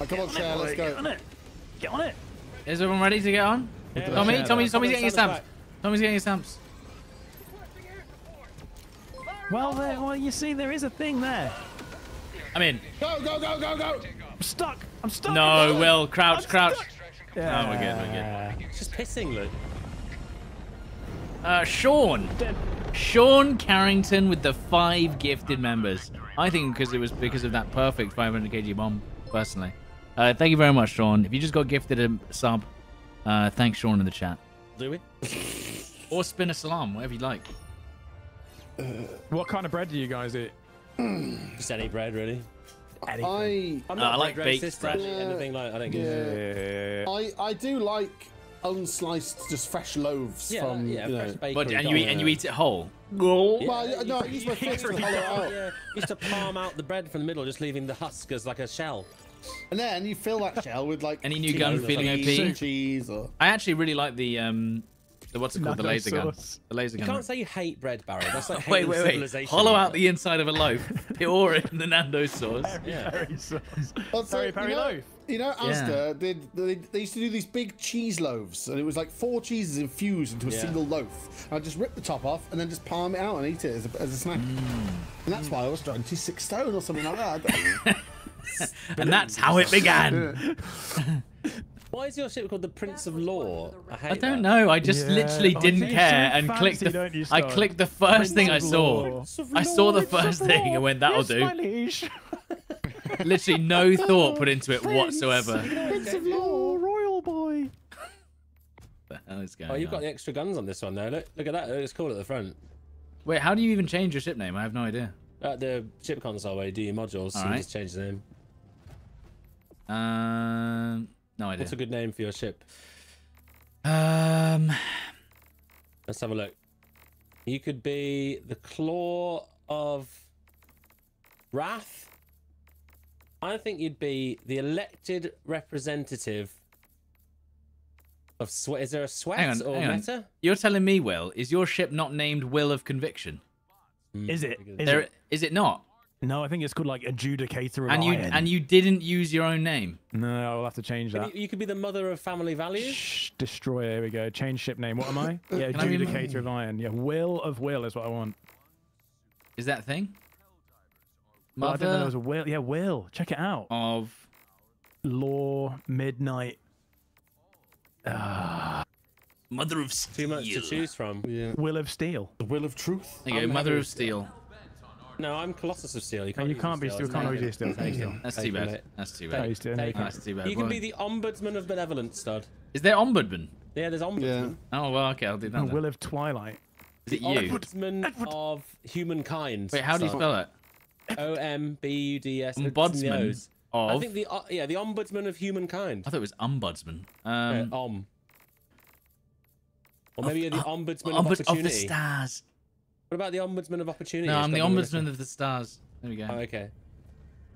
Oh, come on, Chair, let's go. Get on it. Get on it. Is everyone ready to get on? Yeah, Tommy, yeah, Tommy, Tommy's getting his stamps. Tommy's getting his stamps. Well, there, well, you see, there is a thing there. I'm in. Go, go, go, go, go. I'm stuck. I'm stuck. No, Will, crouch, I'm crouch. Yeah. Oh, we're good, we're good. It's just pissing, Luke. Uh, Sean. Dead. Sean Carrington with the five gifted members. I think because it was because of that perfect five hundred K G bomb, personally. Uh, thank you very much, Sean. If you just got gifted a sub, uh, thanks, Sean, in the chat. Do we? Or spin a salam, whatever you like. Uh, what kind of bread do you guys eat? Just any bread, really. Anything. I, I'm not uh, I like baked racist, bread. Yeah, anything like I don't give a shit. I I do like unsliced, just fresh loaves yeah, from yeah, you know, fresh but, and you eat and you eat it whole. Oh. Yeah, well, no, I use my fingers to hollow out. Yeah, used to palm out the bread from the middle, just leaving the husk as like a shell. And then you fill that shell with like any new gun feeling O P. Cheese or... I actually really like the um. The, what's it called? The laser gun. The laser gun. You can't say you hate bread, Barry. That's like wait, wait, wait. Hollow out the inside of a loaf. Pour it in the Nando sauce. Perry, yeah. Perry sauce. Also, Perry, Perry you know, loaf. You know, Asda, yeah. they, they, they used to do these big cheese loaves, and it was like four cheeses infused into a yeah. single loaf. And I'd just rip the top off and then just palm it out and eat it as a, as a snack. Mm. And that's why I was trying to six stone or something like that. And that's how it began. Why is your ship called the Prince of Law? I, I don't that. know. I just yeah. literally didn't oh, care and fancy, clicked the. I clicked the first Prince thing I saw. I saw the first thing and went, "That'll yes, do." Literally no thought put into it Prince. whatsoever. Prince of Law, royal boy. What the hell is going on? Oh, you've got the extra guns on this one though. Look, look at that. It's cool at the front. Wait, how do you even change your ship name? I have no idea. At the ship console, where you do your modules, so right. you just change the name. Um. No idea. What's a good name for your ship? Um, let's have a look. You could be the Claw of Wrath. I think you'd be the elected representative of sweat. Is there a sweat hang on, or hang meta? On. You're telling me, Will, is your ship not named Will of Conviction? Is it? Is there, it? Is it not? No, I think it's called like Adjudicator of and Iron. You, and you didn't use your own name. No, I'll have to change that. You, you could be the Mother of Family Values. Shh, Destroyer, here we go. Change ship name. What am I? Yeah, Adjudicator I of Iron. Yeah, Will of Will is what I want. Is that a thing? Mother... Oh, I didn't know there was a Will. Yeah, Will. Check it out. Of... Law, Midnight. Ah... Uh... Mother of Steel. Too much to choose from. Yeah. Will of Steel. The Will of Truth. There you go, Mother of Steel. No, I'm Colossus of Steel. You can't, no, you can't be Steel. You can't always be Steel. That's too bad. That's too bad. That's too bad. You can be the Ombudsman of Benevolence, stud. Is there Ombudsman? Yeah, there's Ombudsman. Yeah. Oh, well, okay, I'll do that. Will of Twilight. Is it you? Ombudsman of Humankind. Wait, how do you spell it? O M B U D S. Ombudsman of... I think the, uh, yeah, the Ombudsman of Humankind. I thought it was Ombudsman. Um, yeah, Om. Or maybe of, you're the Ombudsman uh, of Opportunity. Of the Stars. What about the Ombudsman of Opportunity? No, I'm the Ombudsman of the Stars. There we go. Oh, okay.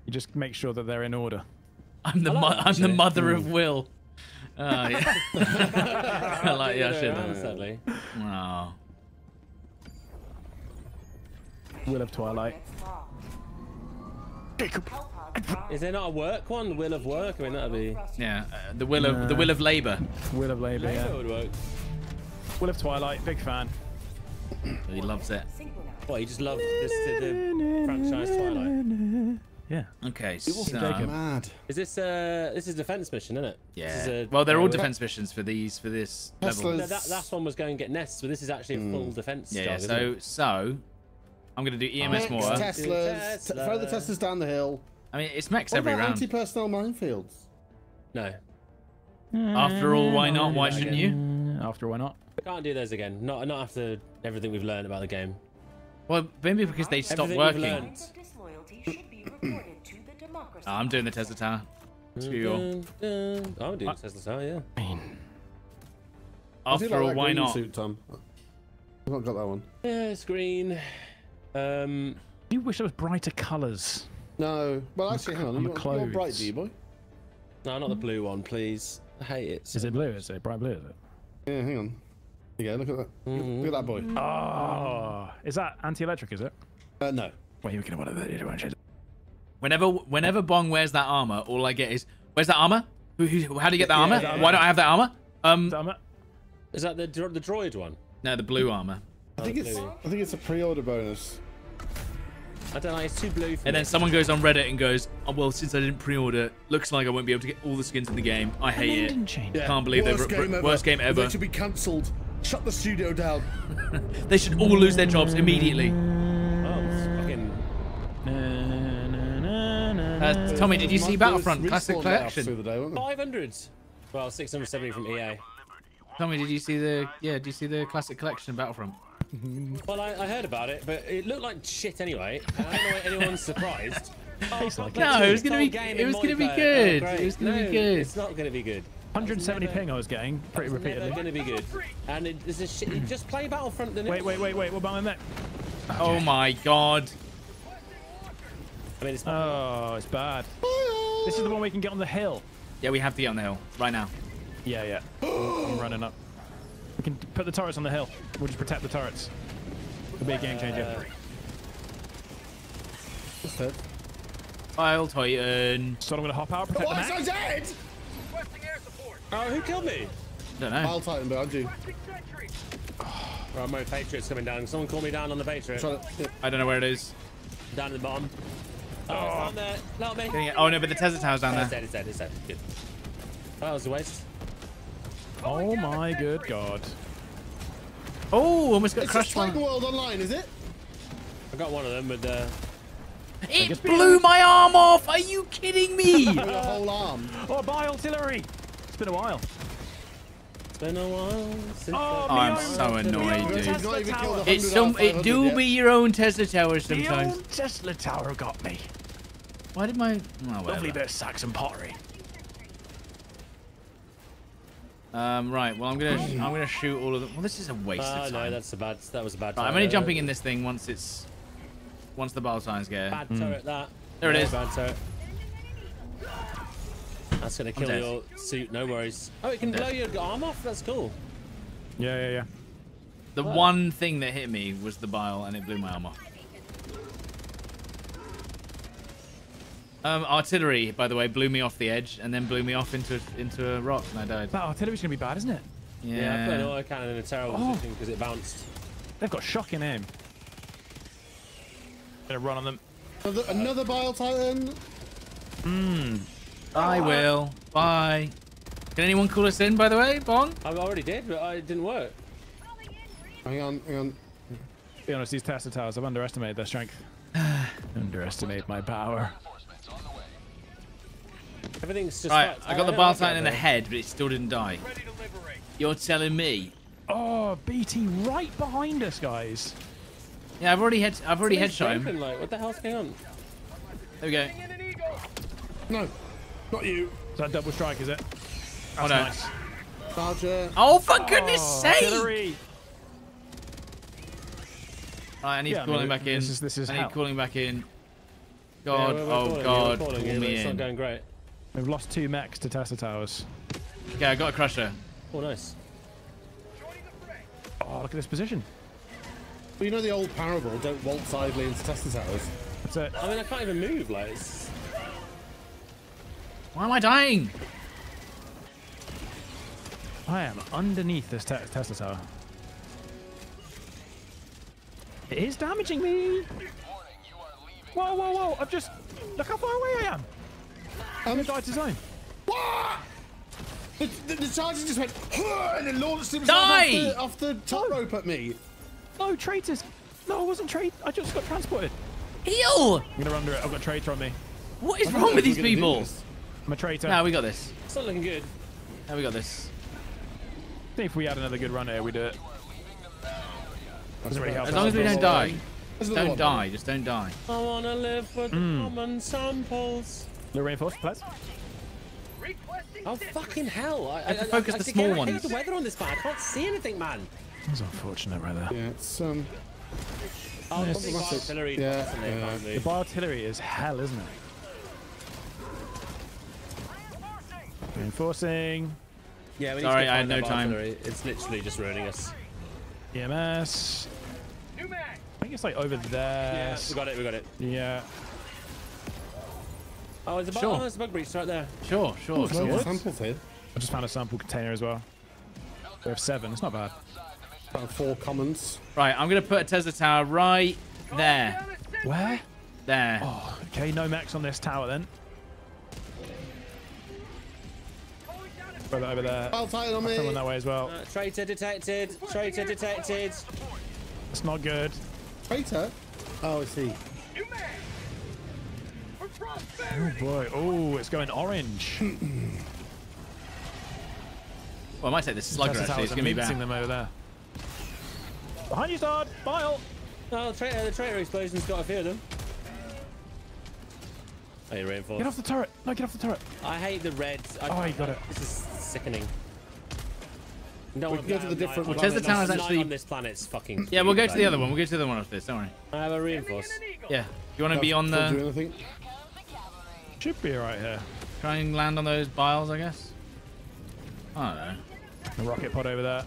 You just make sure that they're in order. I'm the I like I'm the Mother of Will. Oh, yeah. I like your shit. Sadly. Wow. Will of Twilight. Is there not a work one? Will of Work? I mean, that'd be. Yeah, uh, the will of no. the will of labour. Will of labour. Labour yeah. would work. Will of Twilight, big fan. He loves it. What, he just loves this, the franchise Twilight? Yeah. Okay. It will so take mad. Is this uh this is a defense mission, isn't it? Yeah. This is a, well, they're all defense missions for these for this level. No, that last one was go and get nests, but this is actually a full mm. defense. Yeah. Job, yeah. So it? so I'm gonna do E M S more. Teslas. Tesla. Throw the Teslas down the hill. I mean, it's mechs what every round. Anti-personnel minefields. No. After all, why not? Why shouldn't you? After why not? We can't do those again. Not not after everything we've learned about the game. Well, maybe because they stopped working. Oh, I'm doing the Tesla Tower. It's cool. I'll do the Tesla Tower, yeah. I mean, after like all, why not? Suit, Tom. I've not got that one. Yeah, it's green. Um, you wish there was brighter colours. No. Well, actually, hang on. I'm not bright, do you, boy? No, not the blue one, please. I hate it. So. Is it blue? Is it bright blue? Is it? Yeah, hang on. Yeah, look at that. Look at that boy. Oh, is that anti-electric? Is it? Uh, no. Well, you can want to. Whenever, whenever Bong wears that armor, all I get is, "Where's that armor? Who, who, how do you get that armor? Yeah, yeah, yeah. Why don't I have that armor?" Um, that armor? Is that the the droid one? No, the blue armor. I think it's I think it's a pre-order bonus. I don't know. It's too blue. For and me. Then someone goes on Reddit and goes, "Oh well, since I didn't pre-order, looks like I won't be able to get all the skins in the game. I hate it. Change. Yeah. Can't believe worst they were, game worst game ever. They should be cancelled. Shut the studio down. They should all lose their jobs immediately." Oh, it's fucking. Uh, Tommy, did you see Battlefront Classic Collection? Five hundred. Well, six hundred seventy from E A. Tommy, did you see the yeah? Did you see the Classic Collection Battlefront? Well, I, I heard about it, but it looked like shit anyway. I don't know why anyone's surprised. Oh, like no, it was gonna be. It was gonna be good. It was gonna be good. It's not gonna be good. one seventy never, ping I was getting pretty repeatedly. Never gonna be good. And it, it's a shit. Just play Battlefront. Then wait, wait, wait, wait. We're behind that. Okay. Oh my god. I mean, it's not oh, it's bad. This is the one we can get on the hill. Yeah, we have to get on the hill right now. Yeah, yeah. I'm running up. We can put the turrets on the hill. We'll just protect the turrets. It'll be a game changer. Uh, I'll Titan. So I'm gonna hop out. Protect oh, the max. I'm so dead! Oh, who killed me? I don't know. I'll Titan, but I'll do. Right, my Patriot's coming down. Someone call me down on the Patriot. To, yeah. I don't know where it is. Down at the bottom. Oh, oh. It's down there. Not me. Oh no, but the Tesla Tower's down oh, there. It's dead, it's dead, it's dead. Good. That was a waste. Oh my good god. Oh, almost got it's crushed one. It's World Online, is it? I got one of them, but... Uh... It blew my arm off! Are you kidding me? The whole arm. Oh, by artillery! It's been a while. It's been a while since... Oh, I... I'm so annoyed, dude. It's some, it do yeah. be your own Tesla Tower sometimes. The old Tesla Tower got me. Why did my... Oh, lovely bit of Saxon pottery. Um, right. Well, I'm gonna I'm gonna shoot all of them. Well, this is a waste uh, of time. No, that's a bad. That was a bad. Right, I'm only jumping in this thing once it's once the battle signs get. Bad mm. turret that. There it is. Bad turret. That's gonna kill your suit. No worries. Oh, it can blow your arm off. That's cool. Yeah, yeah, yeah. The oh. one thing that hit me was the bile, and it blew my arm off. Um, artillery, by the way, blew me off the edge and then blew me off into into a rock and I died. That artillery's gonna be bad, isn't it? Yeah. Yeah, I played all I can in a terrible oh. position because it bounced. They've got shocking aim. Gonna run on them. Another, another Bile Titan. Hmm. I oh, will. I... Bye. Can anyone call us in, by the way, Bong? I already did, but it didn't work. Hang on, hang on. To be honest, these Tesla Towers, I've underestimated their strength. Underestimate my power. Everything's just right. Like, I got I the bar titan in the head, but it still didn't die. You're telling me? Oh, B T right behind us, guys. Yeah, I've already head. I've already headshot him. Like? What the hell's going on? There we go. No, not you. Is that double strike? Is it? That's oh no. Nice. Roger. Oh, for goodness oh, sake! Artillery. Right, I need yeah, calling I mean, back in. This is, this is I need hell. calling back in. God, yeah, we're, we're oh calling, God, call me in. It's not going great. We've lost two mechs to Tesla Towers. Okay, I got a crusher. Oh, nice. Oh, look at this position. Well, you know the old parable, don't waltz idly into Tesla Towers. That's it. I mean, I can't even move, like. It's... Why am I dying? I am underneath this te Tesla Tower. It is damaging me. Warning, you are leaving Whoa, whoa, whoa! I'm just... Look how far away I am! I'm going to die to zone. What? The, the, the charger just went... And then launched himself die! off the, off the top oh. rope at me. No, traitors! No, I wasn't traitor. I just got transported. Heal! I'm going to run under it. I've got a traitor on me. What is wrong with these people? I'm a traitor. No, we got this. It's not looking good. No, we got this. I think if we had another good run here, we do it. Doesn't really help. As long as we don't die. Don't die. Just don't die. I want to live with mm. common samples. No reinforced, please. Oh, fucking hell. I, I have to focus I, I, the small ones. I can't see the weather on this part. I can't see anything, man. It was unfortunate, rather. Yeah, it's, um... Oh, yes. the artillery yeah. yeah. The bar artillery is hell, isn't it? Reinforcing. Yeah, we need Sorry, to I had no time. Artillery. It's literally just ruining us. E M S. I think it's like over there. Yeah, we got it, we got it. Yeah. Oh, there's a, sure. oh, there's a bug breach right there. Sure, sure. There's no samples here. I just found a sample container as well. We have seven, it's not bad. About four commons. Right, I'm going to put a Tesla tower right there. Where? There. Oh, okay, no max on this tower then. Over there. I'll title on me. Someone that way as well. Uh, traitor detected. Traitor detected. That's not good. Traitor? Oh, I see. Oh boy. Oh, it's going orange. Well, I might take this slugger actually. It's going to be bad. Them over there. Behind you, Zard. Bile. Oh, the traitor, the traitor explosion's got a few of them. Oh, you're reinforced. Get off the turret. No, get off the turret. I hate the reds. I, oh, you got it. This is sickening. No, we can go to the different one. Tesla Tower's actually on this planet. It's fucking. Yeah, we'll go to the other one. We'll go to the other one after this. Don't worry. I have a reinforce. Yeah. You want to be on the? Should be right here. Try and land on those biles, I guess. I don't know. A rocket pod over there.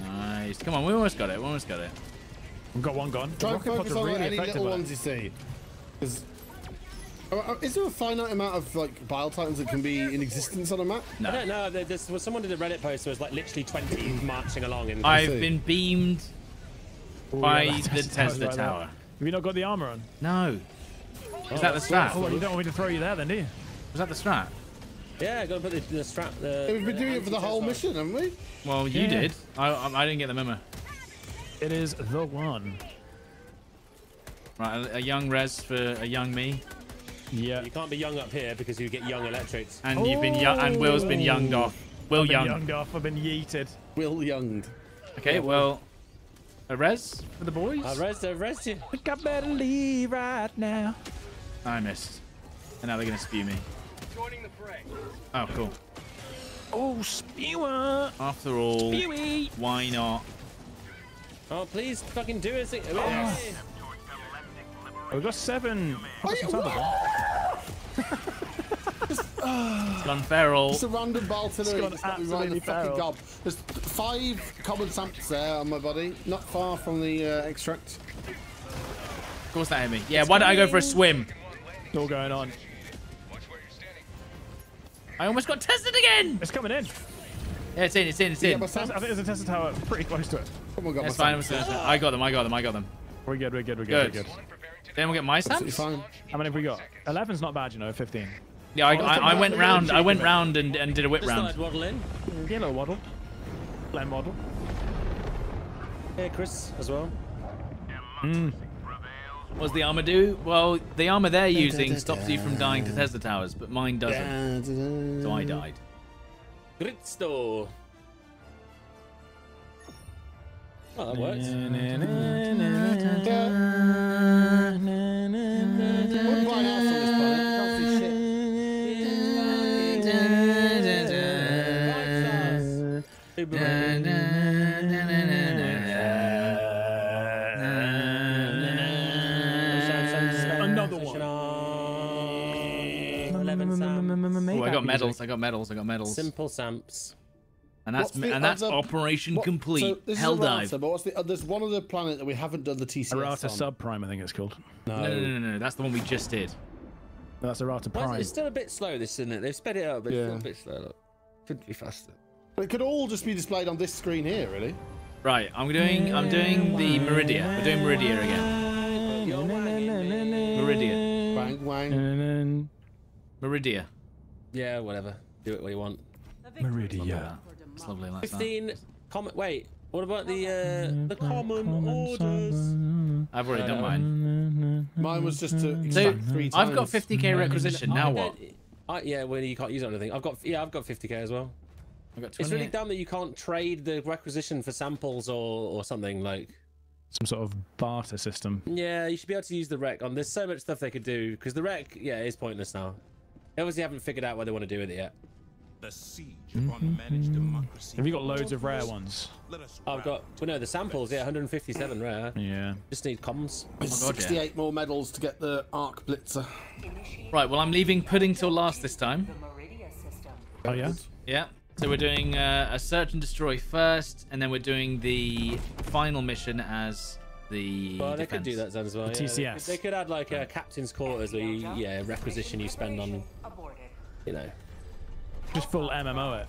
Nice. Come on, we almost got it. We almost got it. We've got one gone. Try and focus on really any little ones you see. Is, is there a finite amount of like bile titans that can be in existence on a map? No. I don't know. There's, there's, someone did a Reddit post. There was like literally twenty marching along. In I've see. been beamed Ooh, by yeah, the Tesla right Tower. There. Have you not got the armor on? No. Oh, is that the strat? Oh, you don't want me to throw you there then, do you? Was that the strat? Yeah, I got to put the, the strat. The, We've been doing it for the whole mission, haven't we? Well, you yeah. did. I, I didn't get the memo. It is the one. Right, a, a young res for a young me. Yeah. You can't be young up here because you get young electrics. And oh. you've been young, and Will's been younged off. Will I've young. Been younged off. I've been yeeted. Will younged. Okay, well, a res for the boys. A res, a res. You. I think I better leave right now. I missed, and now they're gonna spew me. Joining the fray. Oh, cool. Oh, spewer. After all, Spewy. Why not? Oh, please fucking do it. Oh. Yeah. We've got seven. Wait, just, uh, it's gone feral. It's a random ball today. It's gone absolutely feral. Job. There's five common samples there on my body, not far from the uh, extract. Of course that hit me. Yeah, it's why don't I go for a swim? It's all going on. Watch where you're standing. I almost got tested again. It's coming in. Yeah, it's in, it's in, it's in. Yeah, I think there's a Tesla tower pretty close to it. Oh my God, that's my fine. Oh. I got them, I got them, I got them. We're good, we're good, we're good. good. We're good. Then we'll get my stamps. Fine. How many have we got? eleven's not bad, you know, fifteen. Yeah, I, oh, I, I went round, I went round and, and did a whip round. Just thought I'd waddle in. Yeah, a little waddle. Let him waddle. Hey, Chris, as well. Mm. What's the armor do? Well, the armor they're using stops you from dying to Tesla towers, but mine doesn't. So I died. Gritsto. Oh, that works. Another one. Oh, I got medals. I got medals. I got medals. Simple samps. And that's the, and that's other, Operation what, Complete. So Helldive. But what's the, uh, there's one other planet that we haven't done the T C S Arata on. Subprime, I think it's called. No. No, no, no, no, no. That's the one we just did. No, that's Arata Prime. Well, it's still a bit slow, this, isn't it? They've sped it up, but yeah. It's still a bit slow. Look. Couldn't be faster. But it could all just be displayed on this screen here, really. Right, I'm doing I'm doing the Meridia. We're doing Meridia again. Meridia. Wang, wang. Meridia. Yeah, whatever. Do it what you want. Meridia. It's lovely like fifteen that. Comment. Wait, what about the uh, the common orders? I've already done mine. Mine was just to so three times. I've got fifty K requisition. Now what? I, yeah, well you can't use it on anything. I've got yeah, I've got fifty K as well. I've got it's really dumb that you can't trade the requisition for samples or or something like some sort of barter system. Yeah, you should be able to use the rec on. There's so much stuff they could do because the rec yeah is pointless now. They obviously haven't figured out what they want to do with it yet. The siege mm-hmm. on managed democracy. Have you got loads of rare ones? I've got well no the samples yeah one hundred fifty-seven rare. Yeah. Just need comms. Oh sixty-eight God, yeah. more medals to get the Arc Blitzer. Right. Well, I'm leaving pudding till last this time. Oh yeah. Yeah. So we're doing uh, a search and destroy first, and then we're doing the final mission as the. Well, defense. They could do that as well. The yeah. T C S. They could add like a captain's quarters, where you, yeah, requisition you spend on, you know, just full M M O it.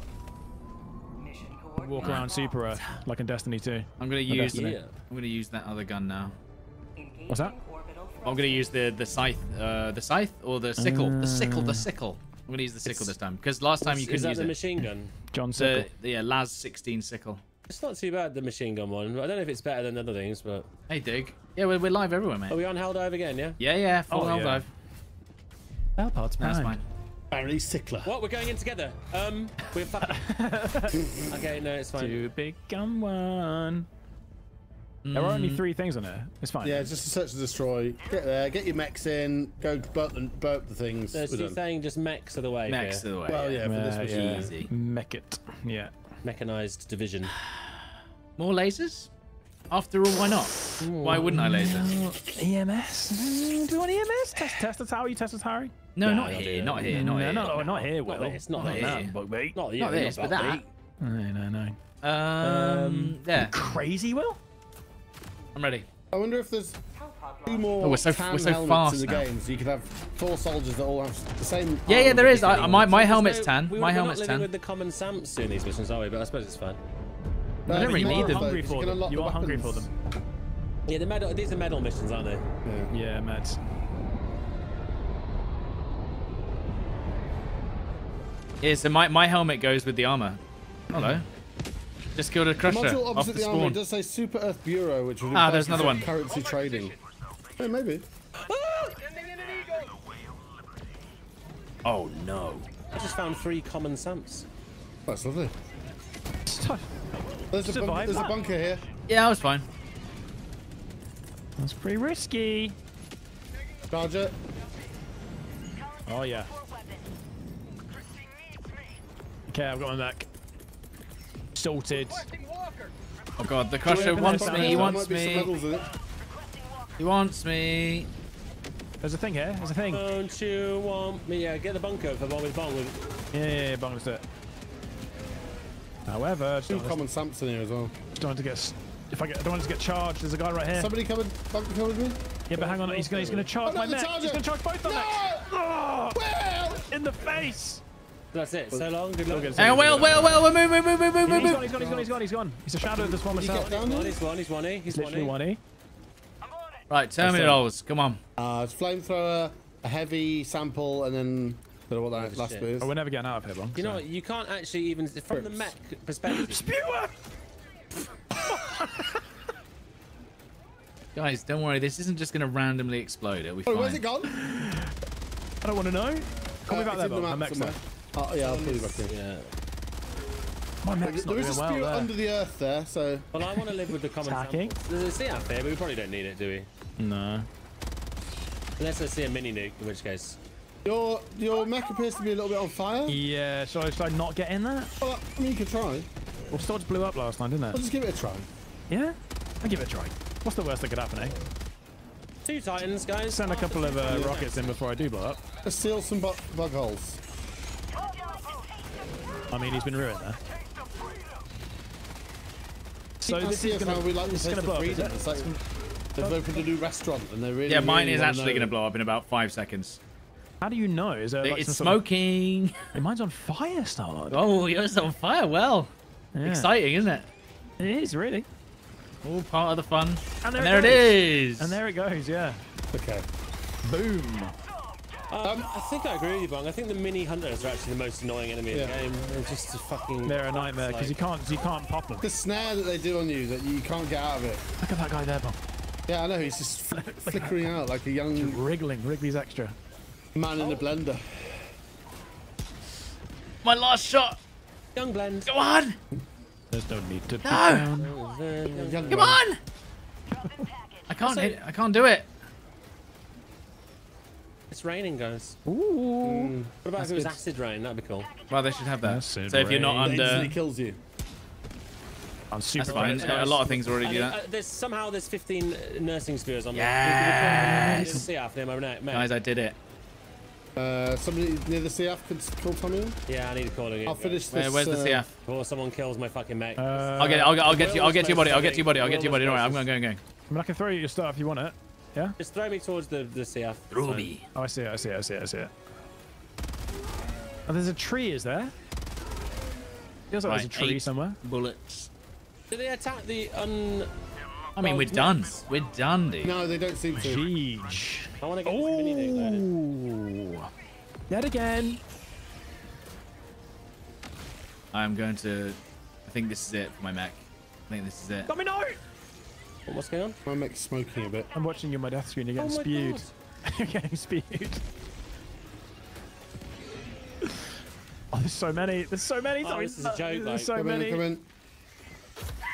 Walk around Super Earth like in Destiny two. I'm gonna use. Yeah. I'm gonna use that other gun now. What's that? I'm gonna use the the scythe, uh, the scythe or the sickle, uh... the sickle, the sickle. I'm gonna use the sickle it's, this time because last time you couldn't use it. Is that the machine gun? John Sickle. The, yeah, Laz sixteen Sickle. It's not too bad, the machine gun one. I don't know if it's better than other things, but. Hey, Dig. Yeah, we're, we're live everywhere, mate. Are we on Helldive again? Yeah. Yeah, yeah. Full oh, Helldive. Yeah. Hellpart's no, that's mine. Barry Sickler. What? We're going in together. Um, we're fucking. Okay, no, it's fine. Two big gun one. There are only three things on it. It's fine. Yeah, it's just search and destroy. Get there, get your mechs in, go burp and burp the things. So you're saying just mechs of the way. Mechs of the way. Well, yeah, for uh, this was yeah. easy. Mech it. Yeah. Mechanized division. More lasers? After all, why not? Ooh. Why wouldn't I laser? E M S? Do you want E M S? Test, test the tower. You test the tower? No, no, not here. Not here. Not no, here. No, no, not here. Well, it's not, not here. Not this, not this but that. No, no, no. Um, yeah. Crazy, Will. I'm ready. I wonder if there's two more oh, we're so, tan we're so helmets fast in the now. game, so you could have four soldiers that all have the same. Yeah, yeah, there is. I, my my helmet's so, tan. We, my we're helmet's not tan. With the common samps in these missions, are we? But I suppose it's fine. No, I don't really need them. Though, you are weapons. hungry for them. Yeah, the medal. These are medal missions, aren't they? Yeah, yeah meds. Yeah, so my my helmet goes with the armor. Hello. Just killed a crusher. The module opposite the, the armory does say Super Earth Bureau, which would ah, there's another one. Currency trading. Hey, maybe. Oh no! I just found three common samps. Oh, that's lovely. There's, a, bun there's a bunker here. Yeah, I was fine. That's pretty risky. Charge it. Oh yeah. Okay, I've got my back. Sorted. Oh god, the crusher wants me, he wants me. He wants me. There's a thing here, there's a thing. Don't you want me? Yeah, get the bunker for bomb is bomb. Yeah, yeah, yeah, bomb is it. However, two common samps in here as well. Don't want to get. If I, get, I don't want to get charged, there's a guy right here. Somebody coming, bunker coming with me? Yeah, but hang on, he's gonna, he's gonna charge my mech. He's gonna charge both of them. No! Oh, in the face! That's it. So long. Good luck. Hey, well, well, well, move, move, move, move, move, move. He's gone. He's gone. He's gone. He's gone. He's gone. He's a shadow of this one myself. He's one. He's one. He's one. He's literally one. E. Right, terminals. Come on. Uh, it's flamethrower, a heavy sample, and then I don't know what that last bit is. Oh, we're never getting out of here, long. You know what? You can't actually even from the mech perspective. Spewer. Guys, don't worry. This isn't just going to randomly explode. It'll be fine. Oh, where's it gone? I don't want to know. Come back there, Bob. I'm next time. Oh yeah, I'll put you back in. Yeah. My mech's not doing well there. There is a spear under the earth there, so. Well, I want to live with the common samples. There's a sea out there, but we probably don't need it, do we? No. Unless I see a mini nuke, in which case. Your your mech appears to be a little bit on fire. Yeah. Should I, should I not get in there? Well, I mean, you could try. Well, Stodge blew up last time, didn't it? I'll just give it a try. Yeah. I'll give it a try. What's the worst that could happen, eh? Two Titans, guys. Send a couple of uh, rockets in before I do blow up. Let's seal some bug holes. I mean, he's been ruined there. So this is going to blow up. They've opened a new restaurant and they're really. Yeah, mine really is actually going to blow up in about five seconds. How do you know? Is there? Like, it's smoking. Sort of... Mine's on fire, Starlord. Oh, yours on fire. Well, yeah. Exciting, isn't it? It is really. All part of the fun. And there, and there it, it is. And there it goes, yeah. Okay. Boom. Um, I think I agree with you, Bong. I think the mini hunters are actually the most annoying enemy yeah. in the game. They're just a fucking... They're a nightmare, because like... you can't you can't pop them. The snare that they do on you, that you can't get out of it. Look at that guy there, Bong. Yeah, I know. He's just fl flickering out like a young... Just wriggling. Wrigley's extra. Man oh. in the blender. My last shot. Young blend. Come on. There's no need to... No. Down. Come blend. on. I can't hit it. I can't do it. It's raining, guys. Ooh. Mm. What about That's if it was good. acid rain? That'd be cool. Well, they should have that. Acid so if you're not rain. under, it kills you. I'm super. That's fine. Fine. A lot of things already do that. Uh, there's somehow there's fifteen nursing spears on. Yes. The C F near my neck, guys. I did it. Uh, somebody near the C F could call Tommy in? Yeah, I need to call again. I'll finish this. Where, where's the C F? Before uh, someone kills my fucking mate. Uh, I'll get. I'll get. I'll get you. I'll get to your body. I'll get to your body. I'll get to your body. All right, I'm going. Going. Going. I mean, I can throw you your stuff if you want it. Yeah? Just throw me towards the, the C F. Throw me. Oh, I see it, I see it, I see it, I see it. Oh, there's a tree, is there? Feels like right, there's a tree somewhere. Bullets. Did they attack the un... I mean, we're done. We're done, dude. No, they don't seem to. Jeez. I want to get oh. this mini thing. Yet again. I'm going to... I think this is it for my Mac. I think this is it. Let me know! What's going on? My mic's smoking a bit. I'm watching you on my death screen. You're getting oh spewed. You're getting spewed. Oh, there's so many. There's so many. Oh, this is a joke, There's so come many. In, come in.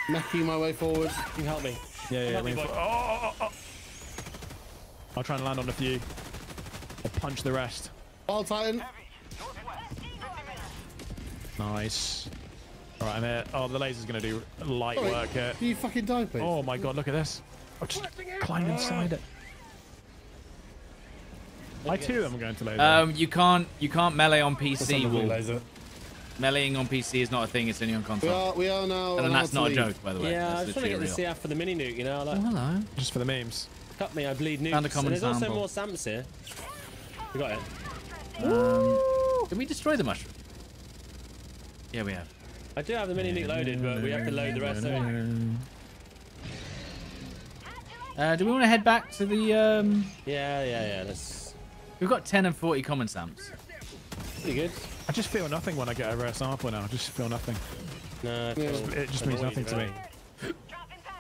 Macking my way forward. You help me. Yeah, yeah. Me oh, oh, oh. I'll try and land on a few. I'll punch the rest. Wild Titan. Nice. Alright, I'm here. Oh, the laser's gonna do light Sorry, work here. You fucking die, please. Oh my god, look at this. I'll just climb inside it. I too am going to laser. Um, you can't, you can't melee on P C. Well, laser. Meleeing on P C is not a thing. It's only on console. We are, we are now. And that's not a joke, by the way. Yeah, that's I just want to get the C F for the mini nuke, you know. Like, oh, hello. Just for the memes. Cut me, I bleed nukes. And there's sample. also more Sams here. We got it. Um, did we destroy the mushroom? Yeah, we have. I do have the mini nuke loaded, but we have to load the rest of it. Uh, do we want to head back to the? Um... Yeah, yeah, yeah. Let's... We've got ten and forty common stamps. Pretty good. I just feel nothing when I get a rare sample now. I just feel nothing. No, yeah. just, it just means nothing to me.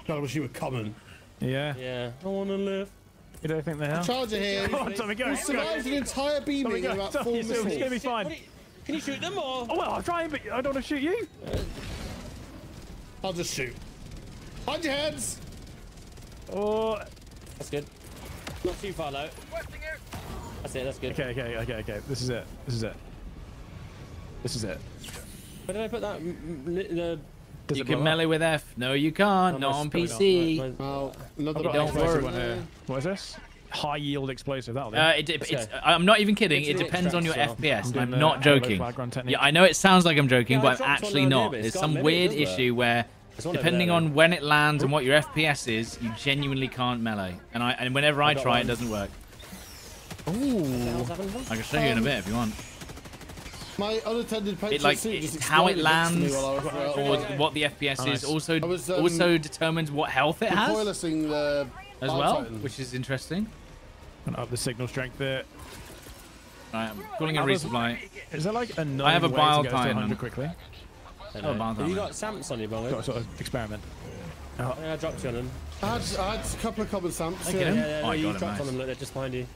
God, I wish you were common. Yeah. Yeah. I want to live. You don't think they have? Charger here. Go on, Tommy, go. You survived an entire beaming in about four minutes. It's gonna be fine. Can you shoot them or? Oh well, I'll try, but I don't want to shoot you. I'll just shoot. Hide your hands. Oh, that's good. Not too far though. That's it. That's good. Okay, okay, okay, okay. This is it. This is it. This is it. Where did I put that? The... You can melee with F. No, you can't. Oh, not on P C. Not. My, my... Oh, another don't worry. Here. What is this? High yield explosive. That'll do. Uh, it, it, it's, I'm not even kidding. It depends on your so. F P S. I'm, I'm not joking. Yeah, I know it sounds like I'm joking, yeah, but I'm actually not. There's some weird issue where, depending on when it lands and what your F P S is, you genuinely can't melee. And I and whenever I try, it doesn't work. Ooh. I can show you in a bit if you want. My unattended it like it's how it lands or what the F P S is also also determines what health it has as well, which is interesting. And up the signal strength there. Right, I'm calling a resupply. Is there like another I have a bile time quickly. I have a bile time. You got Samps on you, by the way. Got a sort of experiment. Oh. Yeah, I dropped you on them. I had, I had a couple of common Samps. Okay. Yeah, yeah, yeah, oh, no, you dropped nice. on them. Look, they're just behind you.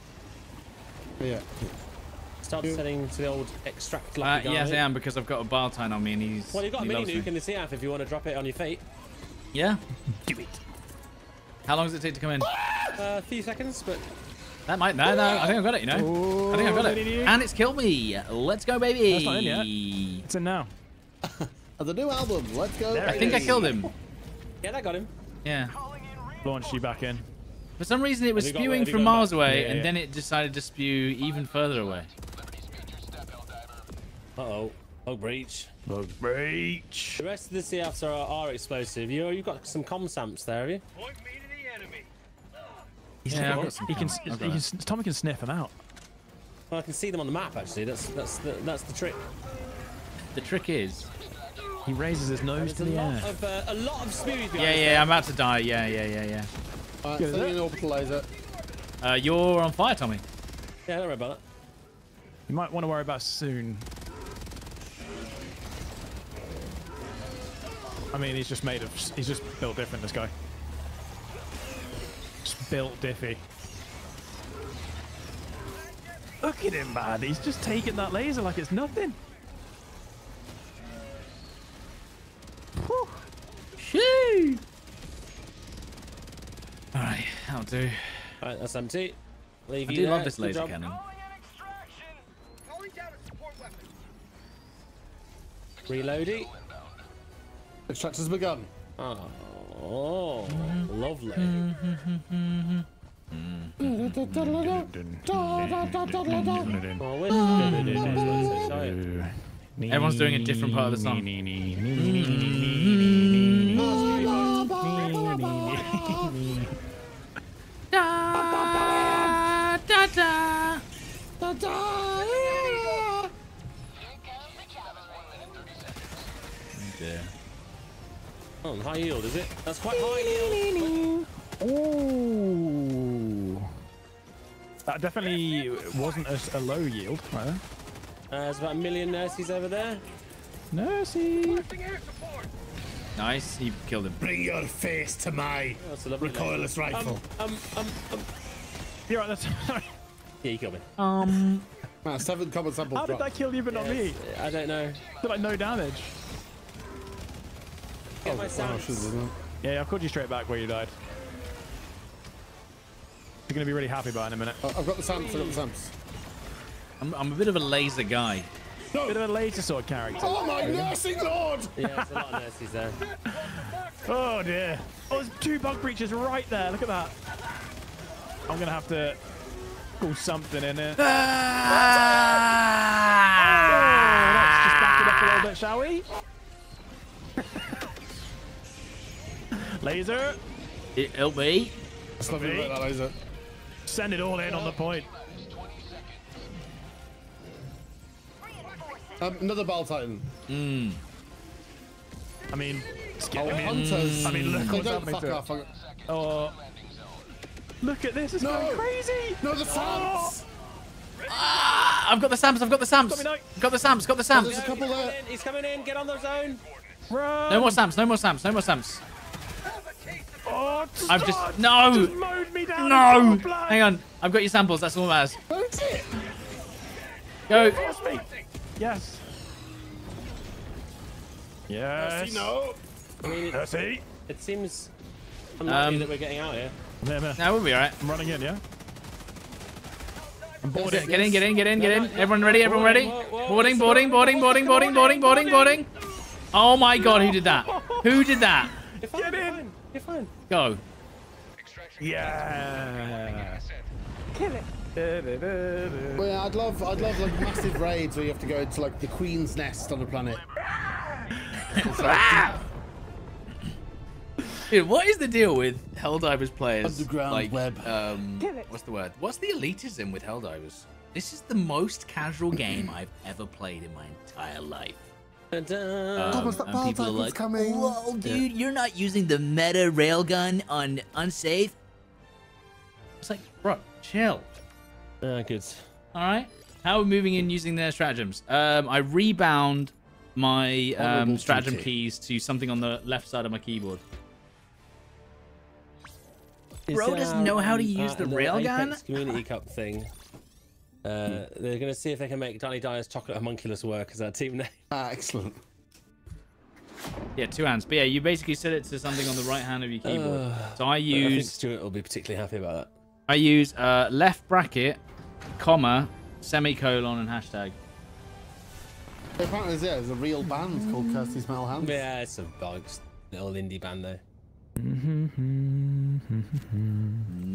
Yeah. Start yeah. setting to the old extract. Uh, yes, I am because I've got a bile time on me, and he's. Well, you've got a mini nuke in the C F if you want to drop it on your feet. Yeah. Do it. How long does it take to come in? Uh, a few seconds, but... That might... No, no, I think I've got it, you know. Ooh, I think I've got it. And it's killed me. Let's go, baby. That's not in yet. It's in now. The new album. Let's go, there I think is. I killed him. Yeah, that got him. Yeah. Launched you back in. For some reason, it was spewing from miles back? away, yeah, and yeah. then it decided to spew even further away. Uh-oh. Oh, breach. Oh, breach. The rest of the C Fs are, are explosive. You, you've got some comm samps there, have you? Point me to the enemy. He's yeah, got some he can, he can, Tommy can sniff them out. Well, I can see them on the map, actually. That's that's the, that's the trick. The trick is He raises his nose to the air. Of, uh, a lot of smoothies behind yeah, yeah, there. I'm about to die. Yeah, yeah, yeah, yeah. Alright, so you need an orbital laser. Uh, you're on fire, Tommy. Yeah, don't worry about it. You might want to worry about soon. I mean, he's just made of... He's just built different, this guy. Just built diffy. Look at him, man. He's just taking that laser like it's nothing. Whew. Shoo! Alright, that'll do. Alright, that's empty. Leave I you do there. Love this laser cannon. Reloading. Extractor's begun. Oh, oh lovely. Everyone's doing a different part of the song. Da, da, da, da, da, yeah. Yeah. Oh, high yield, is it? That's quite high yield. Ooh. That definitely wasn't a, a low yield, right? Uh, there's about a million nurses over there. Nursey. Nice, he killed him. Bring your face to my recoilless name. Rifle. Um, um, um, um. You're right, that's sorry. Yeah, you killed me. Um. Wow, seven common samples. How dropped. Did that kill you but yes. not me? I don't know. Did like no damage. Oh, Get my oh, yeah, I've called you straight back where you died. You're gonna be really happy about it in a minute. Oh, I've got the Sams, I've got the Sams. I'm, I'm a bit of a laser guy. No. Bit of a laser sword character. Oh my nursing lord! Yeah, there's a lot of nurses there. Oh dear. Oh, there's two bug breaches right there. Look at that. I'm gonna have to pull something in it. Ah! Ah! Oh, let's just back it up a little bit, shall we? Laser. It'll be. That's lovely about that laser. Send it all in on the point. Um, another Battle Titan. Mm. I mean, oh, I mean, hunters. I mean, look what's happening to off. It. Oh, look at this! It's no. going crazy. No, the Sams. Oh. Ah, I've got the Sams. I've got the Sams. Me, no. Got the Sams. Got the Sams. Oh, there's a couple he's, there. Coming he's coming in. Get on the zone. Run. No more Sams. No more Sams. No more Sams. Oh, just, I've just oh, no. Just mowed me down no. Hang on. I've got your samples. That's all that matters. It. Go. Oh, yes. Yes. Mercy, no. I mean, it, Mercy. It seems unlikely um, that we're getting out here. Now we'll be all right. I'm running in, yeah. I'm boarding. Get in, get in, get in, get in. No, no, no. Everyone ready? Everyone ready? Whoa, whoa, boarding, boarding, boarding, boarding, boarding, boarding, boarding, boarding. Oh my God! Who did that? Who did that? You're fine. Get in. You're fine. You're fine. Go. Yeah. Kill it. Well, yeah, I'd love, I'd love like massive raids where you have to go into like the Queen's Nest on the planet. Like, dude, what is the deal with Helldivers players? Underground like, web. Um, what's the word? What's the elitism with Helldivers? This is the most casual game I've ever played in my entire life. Um, oh, that and people are like, coming. "Whoa, dude, yeah. you're not using the meta railgun on unsafe." It's like, bro, chill. Uh, good. All right. How are we moving in using their stratagems? Um, I rebound my um, stratagem keys to something on the left side of my keyboard. Is Bro doesn't know how to use uh, the railgun. Community cup thing. Uh, they're going to see if they can make Danny Dyer's chocolate homunculus work as our team name. Ah, excellent. Yeah, two hands. But yeah, you basically set it to something on the right hand of your keyboard. Uh, so I use. I think Stuart will be particularly happy about that. I use uh, left bracket. Comma, semicolon, and hashtag. Apparently, yeah, there's a real band called Kirsty Smell Hands. Yeah, it's a bugs little indie band though.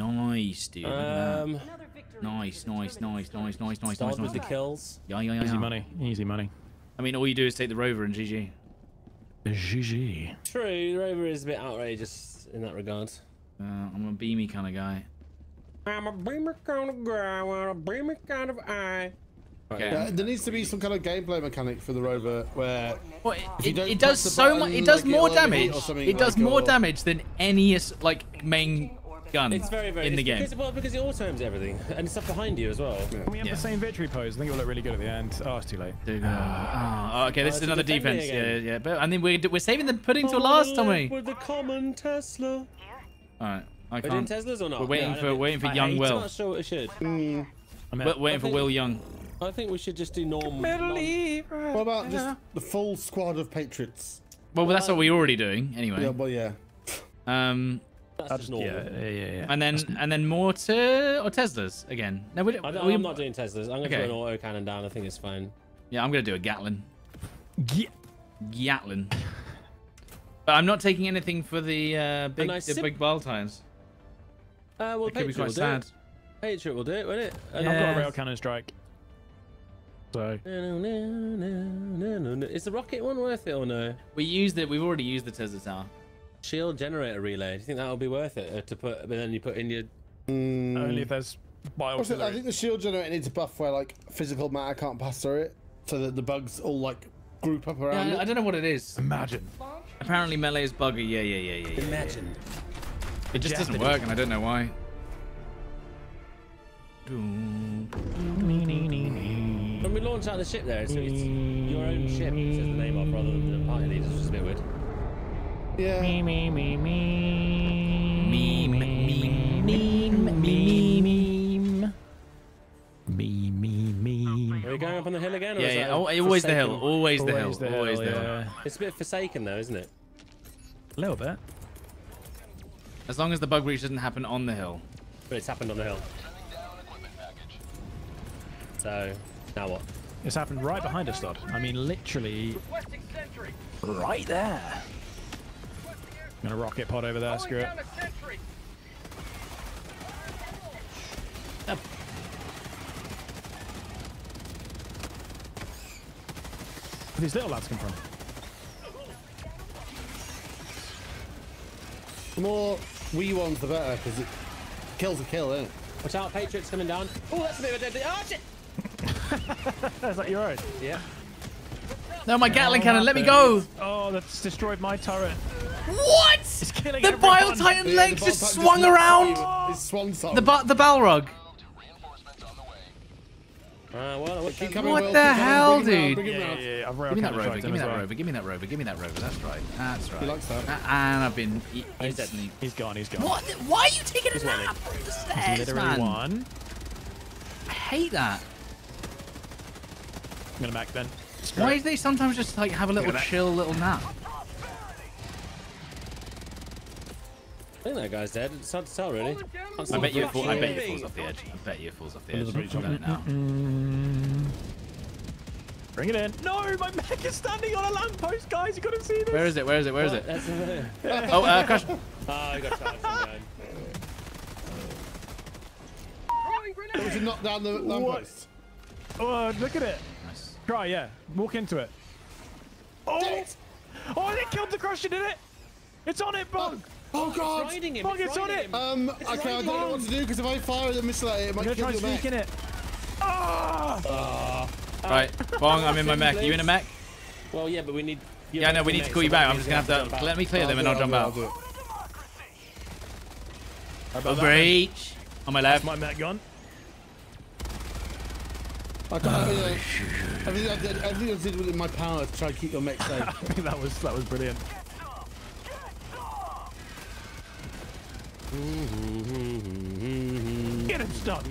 Nice, dude. Um, nice, nice, nice, nice, nice, nice, nice, nice. The kills. Yeah, yeah, yeah. Easy money, easy money. I mean, all you do is take the rover and G G. G G. True, the rover is a bit outrageous in that regard. Uh, I'm a beamy kind of guy. I'm a beamer kind of guy, I'm a beamer kind of eye. Okay. Yeah, there needs to be some kind of gameplay mechanic for the rover where well, it, it, it does so much. It does like more damage. It does like, more or... damage than any like main gun it's very, very, in the game. Because, well, because it auto aims everything and stuff behind you as well. Yeah. Can we have yeah. the same victory pose? I think it will look really good at the end. Oh, it's too late. Uh, uh, oh, okay, this uh, is another defense. Yeah, yeah. But I mean, we're we're saving the pudding till last, aren't we? With the common Tesla. All right, I can't. Teslas or not? We're waiting yeah, for waiting for I young Will. I'm not sure it should. Mm. We're waiting for Will Young. I think we should just do normal. What about just the full squad of patriots? Well, well that's what we're already doing anyway. Yeah, well, yeah. Um, that's just normal. Yeah, yeah, yeah. And then, and then more to or Teslas again. No, we, I we, I'm not doing Teslas. I'm gonna okay. throw an auto cannon down. I think it's fine. Yeah, I'm gonna do a Gatlin. G Gatlin. But I'm not taking anything for the uh, big, nice the big wild times. Uh, well, it could be quite sad. Patriot will do it, won't it? And yeah. I've got a rail cannon strike. So. No, no, no, no, no. Is the rocket one worth it or no? We used it. We've already used the Tesla tower. Shield generator relay. Do you think that'll be worth it to put? But then you put in your. Mm. Only if there's. Also, I think the shield generator needs a buff where like physical matter can't pass through it, so that the bugs all like group up around. Yeah, it. I don't know what it is. Imagine. Apparently melee is buggy. Yeah, yeah, yeah, yeah. yeah Imagine. Yeah. It just yeah, doesn't it work, doesn't. and I don't know why. When we launch out the ship there, so it's your own ship, it says the name of rather than the party leaders, which is a bit weird. Yeah. Me, me, me, me. Meme, meme, meme, meme. Me, me, me. Are we going up on the hill again? Or yeah, yeah. Oh, always the hill. Always the hill. Always the hill. It's a bit forsaken, though, isn't it? A little bit. As long as the bug breach doesn't happen on the hill. But it's happened on the hill. So, now what? It's happened right behind us, Dodd. I mean, literally... right there. I'm gonna rocket pod over there, screw it. Up. Where these little lads come from? The more wee ones, the better, because it kills a kill, isn't it? Watch out, Patriots coming down. Oh, that's a bit of a deadly... oh, shit! Is that your own? Yeah. No, my Gatling oh, cannon, let me go! Oh, that's destroyed my turret. What? It's killing the Bile Titan yeah, leg just swung just around! It's swung so. The, ba the Balrog. Uh, well, what what well, the hell, dude? Give me that rover, give me that rover, give me that rover, give me that rover. That's right, that's right. He likes that. And I've been... He, he's, he's, he's gone, he's gone. What? Why are you taking he's a nap on the stairs, man? One. I hate that. I'm gonna Mac then. Straight. Why do they sometimes just like have a little chill, little nap? I think that guy's dead. It's hard to tell, really. I, I bet you it falls off the edge. I bet you it falls off the edge. Bridge, right now. Bring it in. No, my mech is standing on a lamppost, guys. You gotta see this. Where is it? Where is it? Where is it? Oh, uh, crash. Oh, I got shot. It was a knock down the lamppost. Oh, look at it. Nice. Try, yeah. Walk into it. Oh! It. Oh, it killed the crusher, did it? It's on it, bug! Oh, oh God! It's riding him. Bug, it's, it's on it! Um, it's okay, I don't know what to do, because if I fire the missile at it, it might kill your mech. I'm gonna try sneaking it. Ah! Oh. Uh, right, Bong, I'm in my mech. You in a mech? Well, yeah, but we need... Yeah, I know, we need to call you back. I'm just gonna have to... Let me clear them and I'll jump out. A breach! On my left. That's my mech gun. I can't, uh, I, mean, I, did, I think I did within my power to try to keep your mech safe. I think that was that was brilliant. Get him, stop!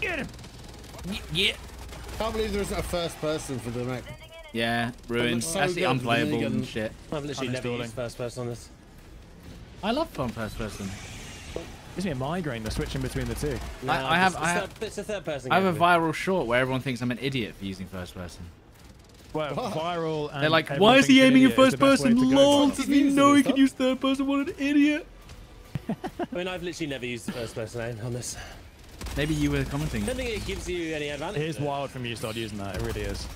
Get him! Yeah. Can't believe there isn't a first person for the mech. Yeah, ruined. So actually unplayable and shit. I've literally never used first person on this. I love fun first person. Gives me a migraine, the switching between the two. No, I, I have, it's, I have, it's a third person I have a viral short where everyone thinks I'm an idiot for using first person. Well, what? Viral and they're like, why is he aiming in first person? Lol, does he know he can use third person? What an idiot. I mean, I've literally never used the first person aim on this. Maybe you were commenting. I don't think it gives you any advantage. It is wild from you to start using that, it really is.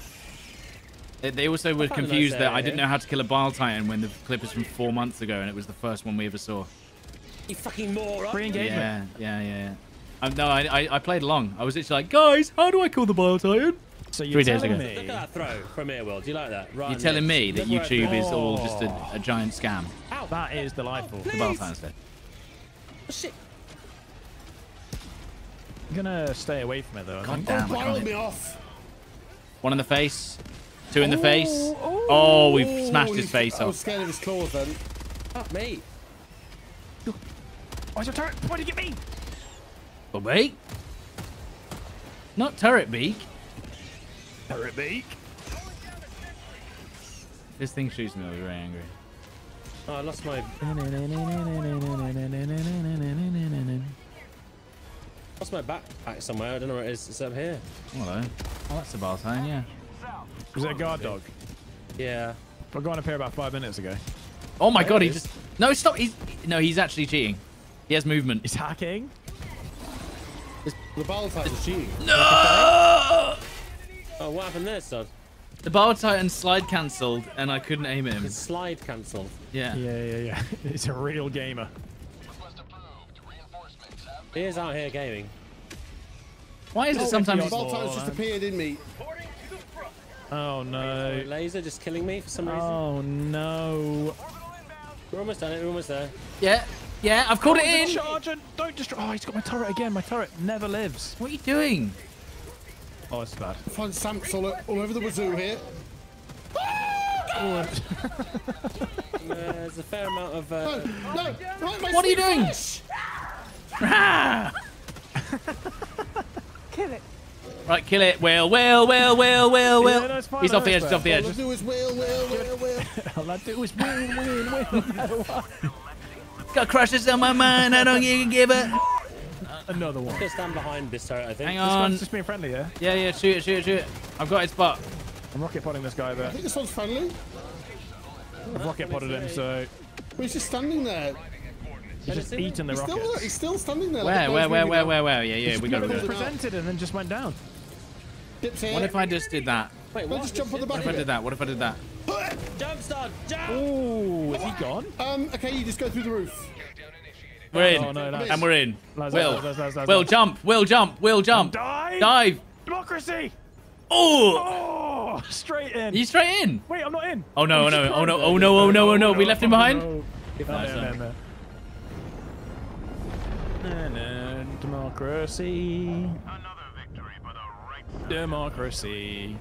They, they also were confused that I didn't know how to kill a Bile Titan when the clip is from four months ago and it was the first one we ever saw. You fucking moron. Free engagement. Yeah, yeah, yeah. Um, no, I, I I played along. I was literally like, guys, how do I call the Bio Titan? So you're Three days ago. Me. Look at that throw from Earworld. Do you like that? Right, you're telling me that YouTube oh. is all just a, a giant scam. Ow. That is delightful. Oh, the Bio Titan's dead. Oh, shit. I'm gonna stay away from it though. God damn, I can't. Me off. One in the face. Two in the oh, face. Oh, oh, we've smashed his face off. I was scared of his claws then. Fuck me. Why's your turret? Why did you get me? Well, mate. Not turret beak. Turret beak. This thing shoots me. I was very angry. Oh, I lost my. Lost my backpack somewhere. I don't know where it is. It's up here. Hello. Oh, that's the bar sign, yeah. Was it a guard dog? Yeah. I got on up here about five minutes ago. Oh my there god, he just. No, stop. He's... No, he's actually cheating. He has movement. He's hacking. It's... The Battle Titan is cheating. No! Oh, what happened there, son? The Battle Titan slide cancelled and I couldn't aim at him. It's slide cancelled. Yeah. Yeah, yeah, yeah. It's a real gamer. He is out here gaming. Why is oh, it sometimes. The Battle Titan's just appeared in me. Oh no. Laser just killing me for some reason. Oh no. We're almost done it, we're almost there. Yeah, yeah, I've called oh, it in. Sergeant, don't destroy. Oh, he's got my turret again. My turret never lives. What are you doing? Oh, it's bad. I find Samps all, all over the wazoo here. uh, there's a fair amount of. Uh, no, no, right, what are you doing? Kill it. Right, kill it. Whale, whale, whale, whale, whale, whale. Yeah, no, he's no, off the edge, he's off the edge. All I do is whale, whale, whale, whale. All I do is whale, whale, whale. Got crushes on my mind, I don't give it. Another one. Just stand behind this turret, I think. Hang on. This one's just being friendly, yeah? Yeah, yeah, shoot it, shoot it, shoot it. I've got his butt. I'm rocket potting this guy there. I think this one's friendly. I've rocket potted him, so. Well, he's just standing there. He's just eating the rocket. He's still standing there. Where, where, where, where, where, where? Yeah, yeah, we got him. He presented and then just went down. What if I just did that? Wait, what? I'll just jump on the back. What if I did that? What if I did that? Jump, start, jump! Ooh, is he gone? Um, okay, you just go through the roof. We're in, oh, no, no, and we're in. Laz, Will, Laz, Laz, Laz, Laz, Will, jump, Will, jump, Will, jump. Dive! Dive! Democracy! Oh! Oh! Straight in. You straight in? Wait, I'm not in. Oh no, oh no, oh no, oh no, oh no, oh no. We left him behind? Democracy. Democracy.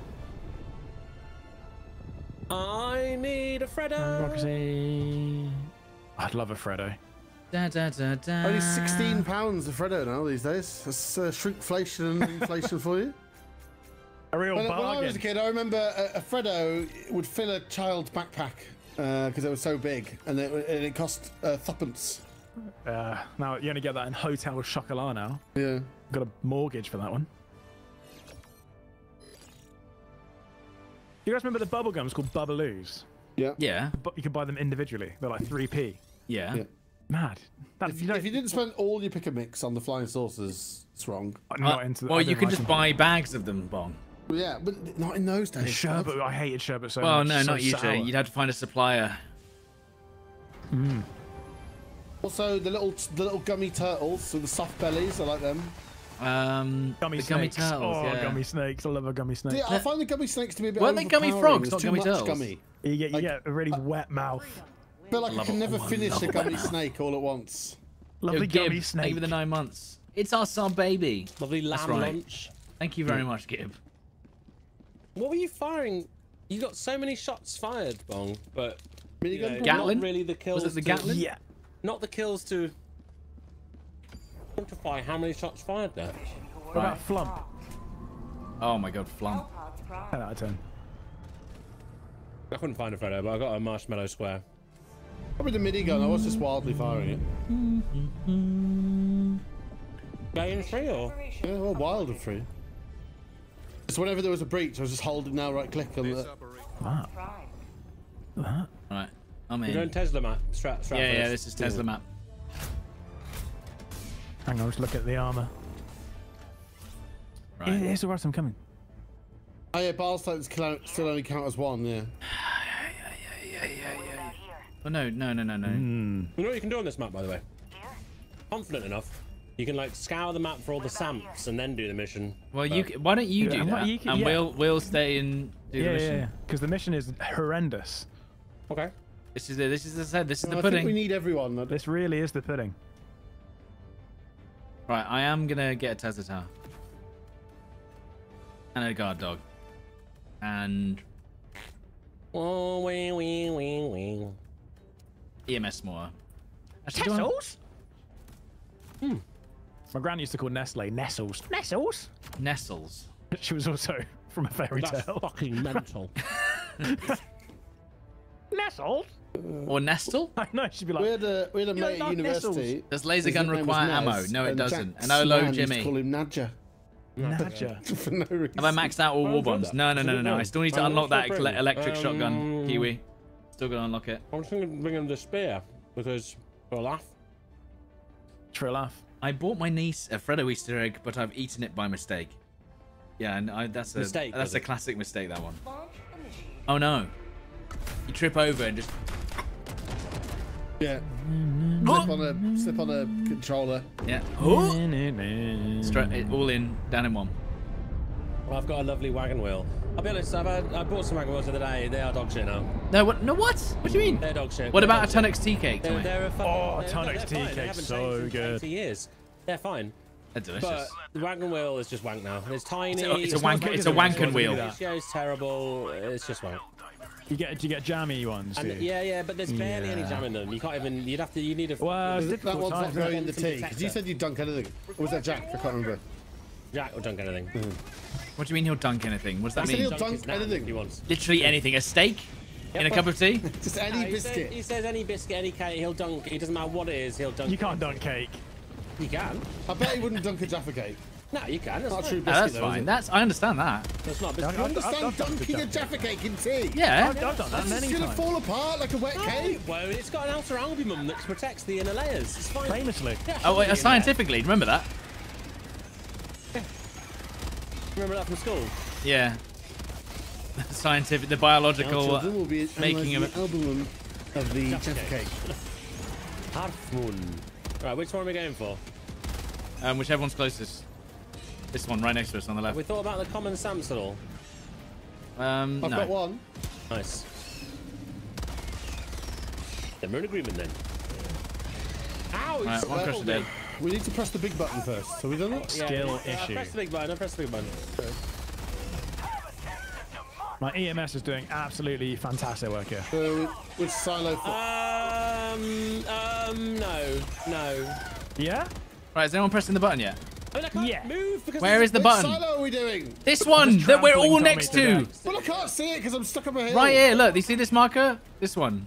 I need a Freddo. Democracy. I'd love a Freddo. Da, da, da, da. Only sixteen pounds a Freddo now these days. That's uh, shrinkflation and inflation for you. A real when, bargain. When I was a kid, I remember a, a Freddo would fill a child's backpack because uh, it was so big, and it, and it cost uh, threepence. Uh, now you only get that in Hotel Chocolat now. Yeah. Got a mortgage for that one. You guys remember the bubble gums called Bubbaloo's? Yeah. Yeah. But you can buy them individually. They're like three p. Yeah. Yeah. Mad. That, if, you if you didn't spend all your pick and mix on the flying saucers, it's wrong. I'm not uh, into the, well, you can just buy bags of them, Bong. Well, yeah, but not in those days. Sherbet. I hated sherbet so well, much. Well, no, so not you, Jay. You'd have to find a supplier. Mm. Also, the little the little gummy turtles with the soft bellies, I like them. Um, gummy, the snakes. Gummy turtles. Oh, yeah. Gummy snakes! I love a gummy snake. Yeah, I find the gummy snakes to be a bit. Weren't they gummy frogs? Not gummy turtles. Gummy. You get you like, get a really uh, wet mouth. I feel like I, I can never oh, finish a gummy snake all at once. Lovely Yo, gummy Gib, snake. Thank you for the nine months. It's our son baby. Lovely lamb right. lunch. Thank you very much, Gib. What were you firing? You got so many shots fired, Bong, but you know, Gatlin? Not really the kills. Was it the Gatlin? To... Yeah. Not the kills to quantify how many shots fired there. What right. about Flump? Oh my god, Flump. ten out of ten. I couldn't find a photo, but I got a marshmallow square. Probably the midi gun. I was just wildly firing it. Going free or? Yeah, well, wild and free. So whenever there was a breach, I was just holding now right click on the. Wow. All right, I'm in. You're doing Tesla map. Strat, strat yeah, yeah, this is Tesla yeah. map. Hang on, let's look at the armor. Right. It, it's alright, I'm coming. Oh yeah, bar stones still only count as one. Yeah. yeah, yeah, yeah, yeah, yeah. Oh no, no, no, no, no. Mm. You know what you can do on this map, by the way? Confident enough You can like scour the map for all the samps and then do the mission. Well, but... you can, why don't you do yeah, that? You can, and yeah. we'll we'll stay and do yeah, the mission. Yeah, because yeah. the mission is horrendous. Okay. This is the, this is the said this is no, the pudding. I think we need everyone. Though. This really is the pudding. Right, I am gonna get a Tazzatar. And a guard dog. And oh, wee wee wee wee. E M S more. Nestles? Hmm. My gran used to call Nestle Nestles. Nestles? Nestles. She was also from a fairy That's tale. Fucking mental. Nestles? Or Nestle? I know, she'd be like... We had a, we had a mate at university. Nestles. Does laser gun require Nez, ammo? No, it doesn't. And hello, Jimmy. I call him Nadja. Nadja. For no reason. Have I maxed out all war bonds? No, no, no, no, no. I still need to unlock that electric um, shotgun, Kiwi. Still gonna unlock it. I was thinking of bringing the spear, because... For a laugh. For a laugh. I bought my niece a Freddo Easter egg, but I've eaten it by mistake. Yeah, and I, that's a mistake, that's a classic mistake, that one. Oh no. You trip over and just... Yeah. Oh. Slip on a, slip on a controller. Yeah. Oh. Straight, all in, down in one. Well, I've got a lovely wagon wheel. I'll be honest, I've had, I bought some wagon wheels the other day. They are dog shit now. No, what? No, what? What do you mean? They're dog shit. What they're about a Tonix tea cake? They're, they're a oh, Tonix tea cake's so good. Years. They're fine. They're delicious. But the wagon wheel is just wank now. It's tiny. It's a, it's a wank. It's a wankin' wheel. The ratio's terrible. It's just wank. You get, you get jammy ones. And, do you? Yeah, yeah, but there's barely yeah. any jam in them. You can't even. You'd have to. You need a. Well, that one's not going in the tea because you said you dunk anything. Or was that Jack? I can't remember. Jack will dunk anything. Mm. What do you mean he'll dunk anything? What does that mean? He'll dunk anything he wants. Literally anything. A steak? Yep, in a cup of tea? Just any no, biscuit. He says, he says any biscuit, any cake, he'll dunk. It doesn't matter what it is, he'll dunk. You can't dunk cake. You can. I bet he wouldn't dunk a Jaffa cake. No, you can. That's not a true biscuit. No, that's though, fine. That's, I understand that. That's not a biscuit. I understand I've, I've dunking dunk a Jaffa cake in tea. Yeah. I've, I've done that many times. It's going to fall apart like a wet no, cake. Well, it's got an outer albumen that protects the inner layers. It's fine. Famously. Yeah, oh, wait, scientifically. Remember that? Remember that from school? Yeah. The scientific, the biological uh, will be making of the album of the Jaffa cake. Half moon. Right, which one are we going for? Um, whichever one's closest. This one, right next to us on the left. Have we thought about the common Sam's at all? Um, I've no. got one. Nice. Then we're in agreement then. Ow! Right, one crush dead. We need to press the big button first. So we don't know. Skill yeah, issue. I press the big button. I press the big button. Okay. My E M S is doing absolutely fantastic work here. Uh, which silo? For um, um, no, no. Yeah. Right. Is anyone pressing the button yet? I mean, I can't yeah. move because where is the button? Which silo are we doing? This one that we're all next to. Well, I can't see it because I'm stuck up a hill. Right here. Look. Do you see this marker? This one.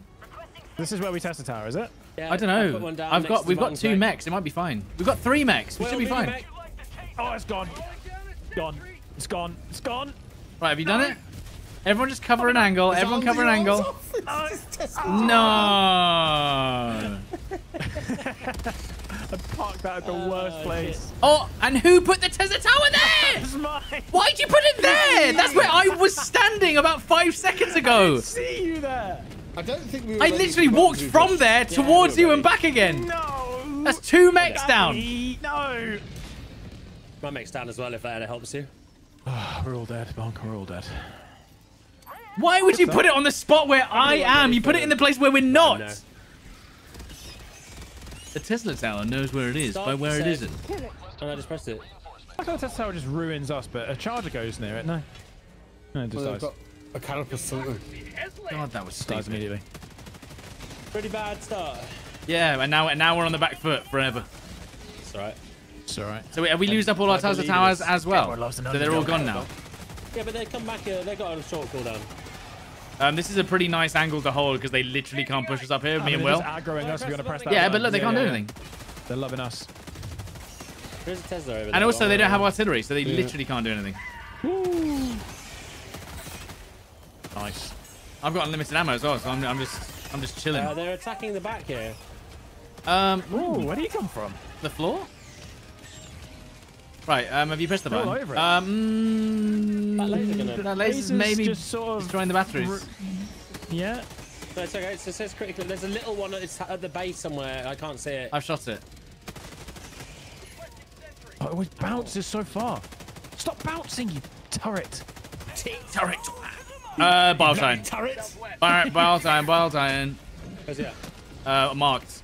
This is where we test the tower, is it? Yeah, I don't know. I've got we've got two plate. mechs. It might be fine. We've got three mechs. We well, should be fine. Mech. Oh, it's gone. Gone. It's gone. It's gone. Right, have you done no. it? Everyone just cover an angle. It's Everyone cover an angle. Oh. No. I parked that at the oh, worst place. Shit. Oh, and who put the Tezza Tower there? That's mine. Why'd you put it there? That's where I was standing about five seconds ago. I didn't see you there. I don't think we were I literally walked from push. there towards yeah, you and back again. No. That's two mechs down. No. My mech's down as well if that helps you. Oh, we're all dead, Bonk. We're all dead. Why would you put it on the spot where I am? You put it in the place where we're not. The Tesla Tower knows where it is Stop by where it isn't. And I just pressed it. I thought the Tesla Tower just ruins us, but a charger goes near it, no? No, it just well, dies. A carapace something. God, that was stupid. Immediately. Pretty bad start. Yeah, and now, and now we're on the back foot forever. It's alright. It's alright. So we, we used up all our Tazza Towers as well. So they're all gone now. Yeah, but they come back here. They got a short cooldown. Um, this is a pretty nice angle to hold because they literally can't push us up here. I me mean, and Will. aggroing us. We're gonna press that. Yeah, but look, they yeah, can't yeah, do anything. They're loving us. There's a Tesla over there. And also, they don't have artillery, so they yeah. literally can't do anything. Woo. Nice. I've got unlimited ammo as well, so I'm, I'm just, I'm just chilling. Uh, they're attacking the back here. Um, Ooh, where do you come from? The floor. Right. Um, have you pressed the button? All over it. Um, that laser gonna. That laser's maybe just sort of destroying the batteries. Yeah. No, it's okay. It says critical. There's a little one at the base somewhere. I can't see it. I've shot it. always bounces so far. Stop bouncing, you turret. Turret. Uh, bile time. Turret. Alright, bile time, bile time. Where's it at? Uh, marked.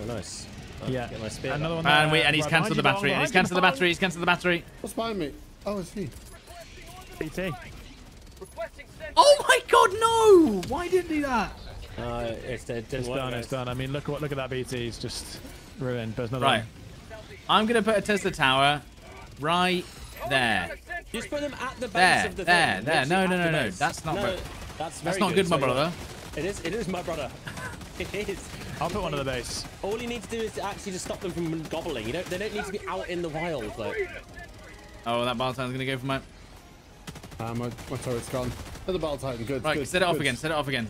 Oh, nice. Oh, yeah. Get my spear Another one and we, and he's right cancelled the battery. And he's cancelled the battery. He's cancelled the battery. What's behind me? Oh, it's he. B T. Oh my God, no! Why did he do that? Uh, it's dead. It's done. It's done. I mean, look what look at that B T. It's just ruined. But there's another right. One. I'm gonna put a Tesla tower right there. Just put them at the base there, of the there, thing. There, there. No, no, no, no. That's not. No, that's that's very not good, good my brother. It is. It is my brother. It is. I'll put one at the base. All you need to do is to actually just stop them from gobbling. You don't. They don't need to be out in the wild. Like. Oh, that bar time's gonna go for my. Uh, my, my turret's gone. At the battle titan, good. Right, good, set it good. off again, set it off again.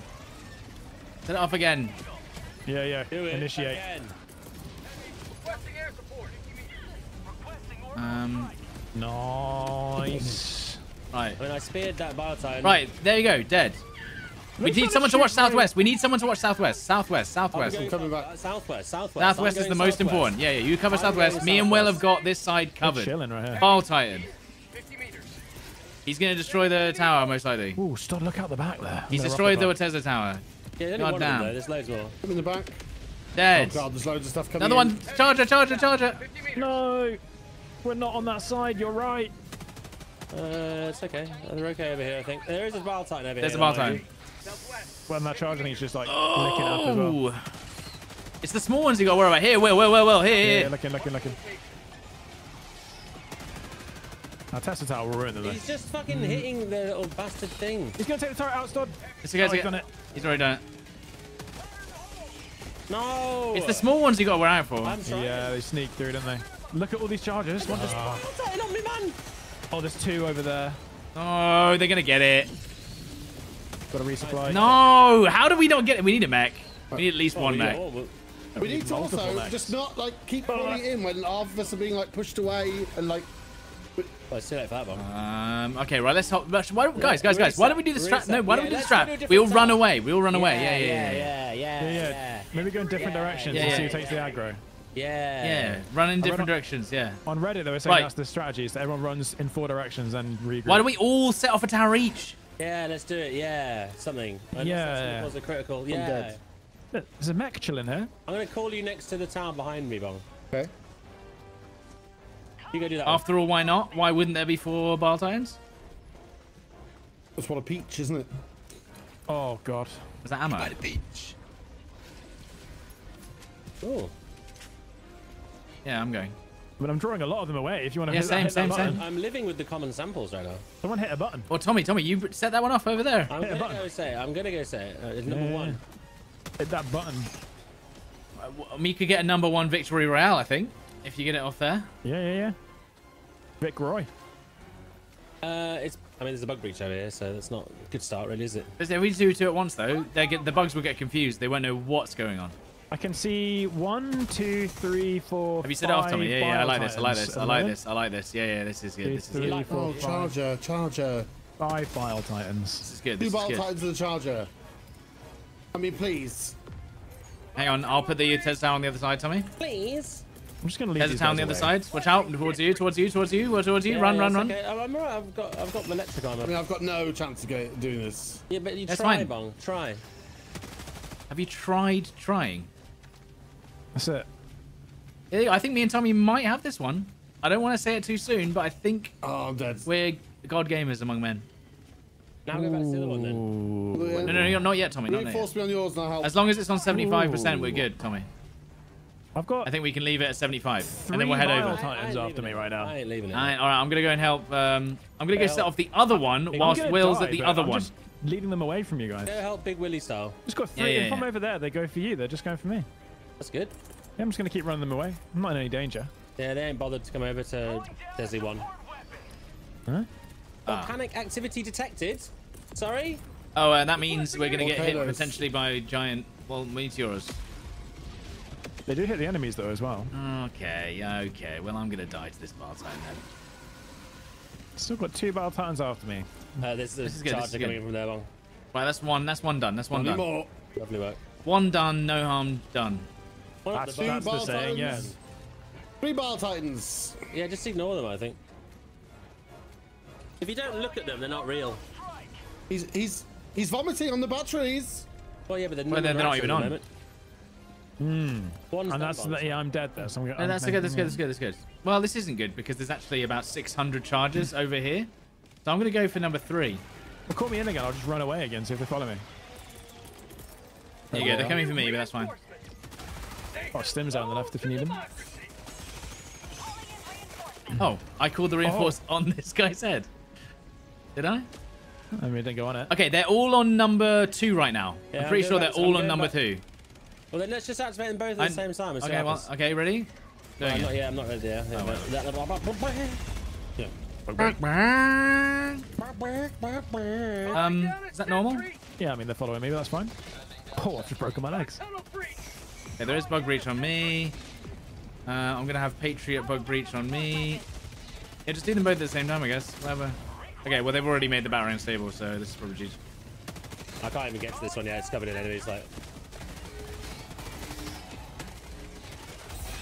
Set it off again. Yeah, yeah, do it initiate. Again. Um, nice. Right. I mean, I speared that battle titan. Right, there you go, dead. We need someone to watch Southwest. We need someone to watch Southwest. Southwest, Southwest. I'm coming back. Southwest, Southwest. Southwest is the most important. Yeah, yeah, you cover Southwest. Me and Will have got this side covered. Chilling right here. Battle titan. He's going to destroy the tower, most likely. Ooh, stop, look out the back there. He's They're destroyed the Bethesda tower. Yeah, there's only one, there's loads more. Come in the back. Dead. Oh God, there's loads of stuff coming Another in. one. Charger, charger, charger. No. We're not on that side, you're right. Uh, it's okay. They're okay over here, I think. There is a battle titan over there's here. There's a battle titan. Well, that charger thing's just like oh. licking up as well. It's the small ones you got to worry about. Here, Will, Will, Will, Will, here. Yeah, yeah, looking, looking, looking. Our Tesla tower will ruin them. He's just fucking hitting the little bastard thing. He's gonna take the turret out, Stod. It's okay, oh, he's done it. He's already done it. No! It's the small ones you gotta wear out for. Yeah, they sneak through, don't they? Look at all these chargers. One just... on me, man. Oh, there's two over there. Oh, they're gonna get it. Gotta resupply. No! How do we not get it? We need a mech. We need at least oh, one mech. All, we, we need to also mechs. just not like keep pulling in when half of us are being like pushed away and like. Well, it's too late for that one. Um, okay, right, let's hop. Why don't, guys, guys, guys, why don't we do the strap? No, why don't we do the strap? We all run away. We all run away. Yeah, yeah, yeah. Yeah, yeah, yeah. yeah. Maybe go in different yeah, directions yeah, and see who takes yeah. the aggro. Yeah. Yeah, run in different on, directions, yeah. On Reddit, they were saying right. that's the strategy, is that everyone runs in four directions and regroup. Why don't we all set off a tower each? Yeah, let's do it, yeah. Something. Yeah. yeah. That's a critical. I'm yeah. dead. Look, there's a mech chilling here. I'm going to call you next to the tower behind me, Bong. Okay. You go do that After one. all, why not? Why wouldn't there be four bar titans? That's what a peach, isn't it? Oh God. Is that ammo? By the peach. Oh. Yeah, I'm going. But I'm drawing a lot of them away. If you want to, yeah, hit, same, hit same, same. I'm living with the common samples right now. Someone hit a button. Well, Tommy, Tommy, you set that one off over there. I'm hit gonna go say. I'm gonna go say. It. It's number yeah. one. Hit that button. We could get a number one victory royale, I think. If you get it off there. Yeah, yeah, yeah. Vic Roy. Uh, it's. I mean, there's a bug breach over here, so that's not a good start, really, is it? But if we do two at once, though, they get the bugs will get confused. They won't know what's going on. I can see one, two, three, four. Have you said it off, Tommy? Yeah, yeah. I like this. I like this. I like this. I like this. Yeah, yeah. This is good. Two, this is three, good. Four, oh, charger, charger. Five bile titans. This is good. This two bile titans and the charger. I mean, please. Hang on. I'll put the test down on the other side, Tommy. Please. I'm just gonna leave. There's a town on the away. other side. Watch out! Towards you! Towards you! Towards you! Towards you! Yeah, run! Yeah, run! Run! Okay. I'm alright. I've got. I've got the electric armor. I mean, I've got no chance of go, doing this. Yeah, but you That's try, fine. Bong. Try. Have you tried trying? That's it. Yeah, I think me and Tommy might have this one. I don't want to say it too soon, but I think oh, I'm dead. we're god gamers among men. Now Ooh. go back to the other one then. No, no, no, not yet, Tommy. Not yet. Force me on yours now. As long as it's on seventy-five percent, we're good, Tommy. I've got I think we can leave it at seventy-five, and then we'll head over. Titans after me right now. I ain't leaving it. All right, I'm gonna go and help. Um, I'm gonna go set off the other one whilst Will's at the other one. Just leading them away from you guys. Go help Big Willy style. Just got three yeah, yeah, from yeah. over there. They go for you. They're just going for me. That's good. Yeah, I'm just gonna keep running them away. I'm not in any danger. Yeah, they ain't bothered to come over to Desi one. Huh? Ah. Volcanic activity detected. Sorry. Oh, uh, that means we're gonna get hit potentially by giant well meteors. They do hit the enemies though as well. Okay, okay. Well, I'm gonna die to this battle titan then. Still got two battle titans after me. Uh, this, this, this is good. This is coming from there, Bong. Right, that's one. That's one done. That's one done. More. Lovely work. One done, no harm done. That's, that's the saying, yeah. Three ball titans. Yeah, just ignore them, I think. If you don't look at them, they're not real. He's he's he's vomiting on the batteries. Well, yeah, but they're, well, they're, they're not even on. Hmm. And that's the, yeah, I'm dead there. So I'm gonna, no, I'm that's good. That's good. That's good. That's good. Well, this isn't good because there's actually about six hundred charges over here. So I'm gonna go for number three. Well, call me in again. I'll just run away again. See if they follow me. There you go. They're coming for me, but that's fine. Oh, Stim's out on the left if you need him. Oh, I called the reinforce oh. on this guy's head. Did I? I mean, didn't go on it. Okay, they're all on number two right now. Yeah, I'm pretty I'm sure they're all I'm on number back. two. Well, then let's just activate them both at I'm... the same time. And okay, well, okay, ready? No, I'm not, yeah, I'm not ready. Yeah. Yeah, oh, well. yeah. Um, is that normal? Yeah, I mean, they're following me, but that's fine. Oh, I've just broken my legs. Yeah, there is bug breach on me. Uh, I'm going to have Patriot bug breach on me. Yeah, just do them both at the same time, I guess. Whatever. Okay, well, they've already made the battle round stable, so this is probably G G. I can't even get to this one yet. It's covered in enemies, like...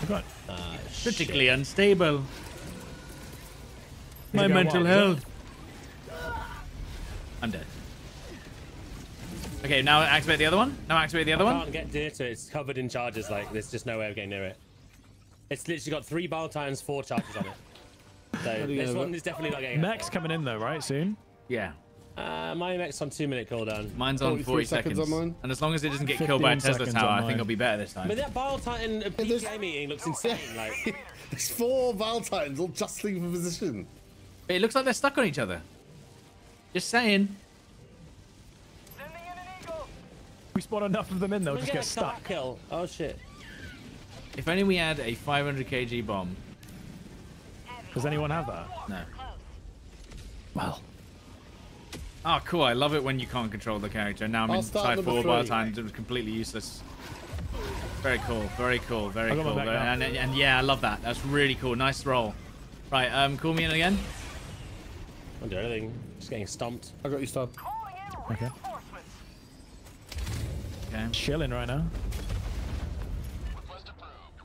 Oh, God. Uh, Critically shit. unstable. My mental wild, health. I'm dead. Okay, now activate the other one. Now activate the other I one. I can't get near to it. It's covered in charges. Like, there's just no way of getting near it. It's literally got three battle titans, four charges on it. So this one is definitely not getting mech's coming in though, right? Soon? Yeah. Uh, my mech's on two minute cooldown. Mine's on forty seconds. seconds on and as long as it doesn't get killed by a Tesla tower, I think I'll be better this time. But that Battle Titan P K meeting looks insane. Like, it's four Battle Titans all just leaving position. But it looks like they're stuck on each other. Just saying. We spawn enough of them in, they'll just get stuck. Kill. Oh shit. If only we had a five hundred kilogram bomb. Does anyone have that? No. Well. Oh, cool. I love it when you can't control the character. Now I'm I'll inside four by the time. It was completely useless. Very cool. Very cool. Very cool. Very, and, and, and yeah, I love that. That's really cool. Nice roll. Right. Um, call me in again. I don't do anything. Just getting stomped. I got you stomped. Okay. Okay. Chilling right now.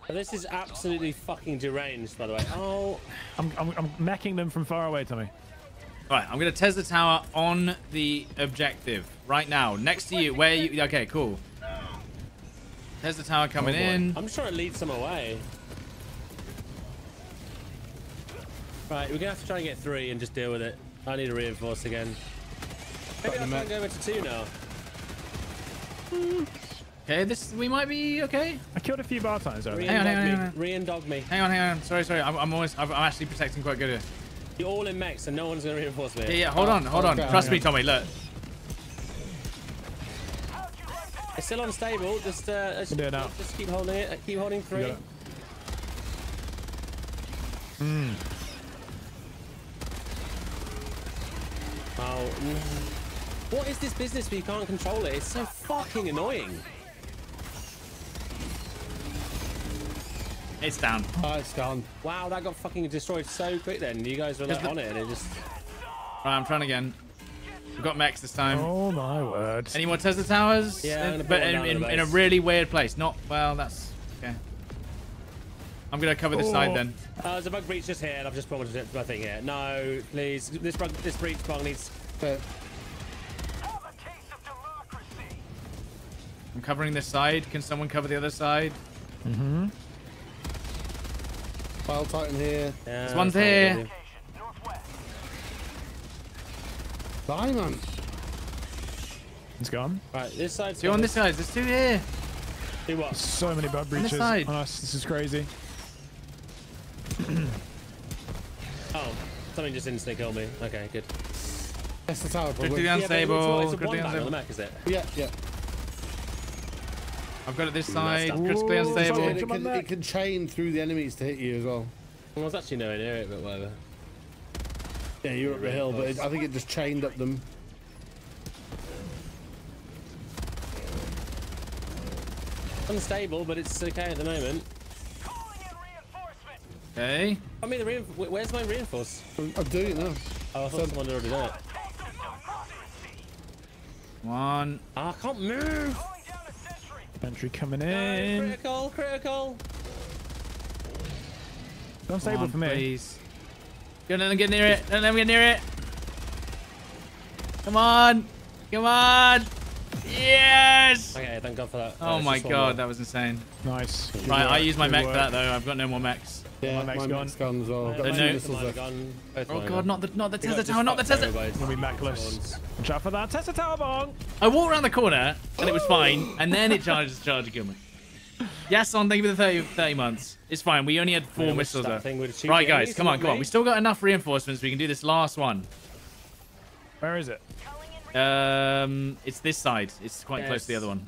This is absolutely fucking deranged, by the way. Oh, I'm, I'm, I'm meching them from far away, Tommy. All right, I'm going to Tesla tower on the objective right now. Next to you, where you... Okay, cool. Tesla tower coming oh in. I'm sure it leads them away. Right, we're going to have to try and get three and just deal with it. I need a reinforce again. Maybe I'll try and go over to two now. Mm. Okay, this we might be okay. I killed a few bar times. Hang on, hang on, hang on. Re-indog me. Hang on, hang on. Sorry, sorry. I'm, I'm always, I'm, I'm actually protecting quite good here. You're all in mechs, and no one's gonna reinforce me. Yeah, yeah. Hold oh, on, hold oh, on. Okay, Trust me, on. Tommy. Look. It's still unstable. Just, uh, just, do it now. just keep holding it. Keep holding three. Hmm. Oh. What is this business where you can't control it? It's so fucking annoying. It's down. Oh, it's gone. Wow, that got fucking destroyed so quick then. You guys were like on it and it just... Right, I'm trying again. We've got mechs this time. Oh my word. Any more Tesla towers? Yeah, in, but in, in, in a really weird place. Not... Well, that's... Okay. I'm going to cover this Ooh. side then. Uh, there's a bug breach just here and I've just brought my thing here. No, please. This bug, this breach bug needs... Uh, I'm covering this side. Can someone cover the other side? Mm-hmm. Wild Titan here. Yeah, this one's here. Diamond. It's gone. Right, this side. Two on this side. There's two here. Two what? There's so many bug breaches. On this side. Oh, this is crazy. Oh, something just instantly killed me. Okay, good. That's the tower. Critically unstable. It's a one on the mech, is it? Yeah, yeah. I've got it this side. Ooh, critically unstable. It can, it can chain through the enemies to hit you as well. Well, I was actually nowhere near it, but whatever. Yeah, you were up the hill, but it, I think it just chained up them. Unstable, but it's okay at the moment. Hey. I mean, the reinforce. Where's my reinforce? I'm doing it now. Oh, I thought so, someone already did it. One. Oh, I can't move. Entry coming in. No, critical, critical. Don't stable for me. Please. Don't let them get near it. Don't let them get near it. Come on. Come on. Yes. Okay, thank God for that. Oh that my God, that was insane. Nice. Good right, work. I used my Good mech work. for that though. I've got no more mechs. Yeah, my mech's my gone. Mech's gone as well. Got no. Gun. Oh God, not the not the Tesla tower, not the Tesla. I'm gonna be mechless. Try for that Tesla tower bomb. I walked around the corner and it was fine, and then it charges charge and killed me. Yes, on thank you for the thirty months. It's fine. We only had four yeah, missiles there. Right, guys, come on, come on. We still got enough reinforcements. We can do this last one. Where is it? Um, it's this side. It's quite yes. close to the other one.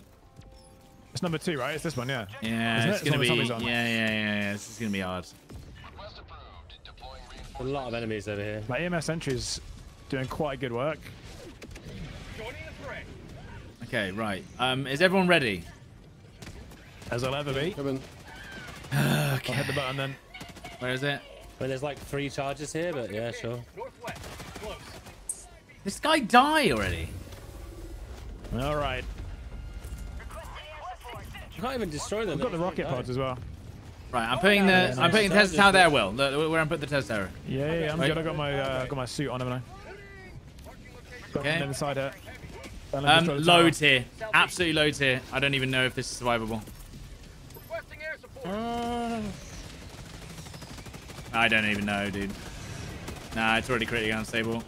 It's number two, right? It's this one, yeah. Yeah, it? it's, it's gonna be. Yeah, yeah, yeah, yeah. This is gonna be hard. A lot of enemies over here. My E M S sentry's doing quite good work. Okay, right. Um, is everyone ready? As I'll ever be. Okay. I'll hit the button then. Where is it? Well, there's like three charges here, but yeah, sure. Northwest, close. This guy died already. All right. You can't even destroy them. We've got the rocket pods as well. Right, I'm putting the yeah, I'm putting the Tesla tower there. Will look where I'm putting the Tesla tower. Yeah, yeah, yeah I'm right. good. I got my uh, got my suit on, haven't I? Okay. Inside it. Um, loads here. Absolutely loads here. I don't even know if this is survivable. Uh, I don't even know, dude. Nah, it's already critically unstable.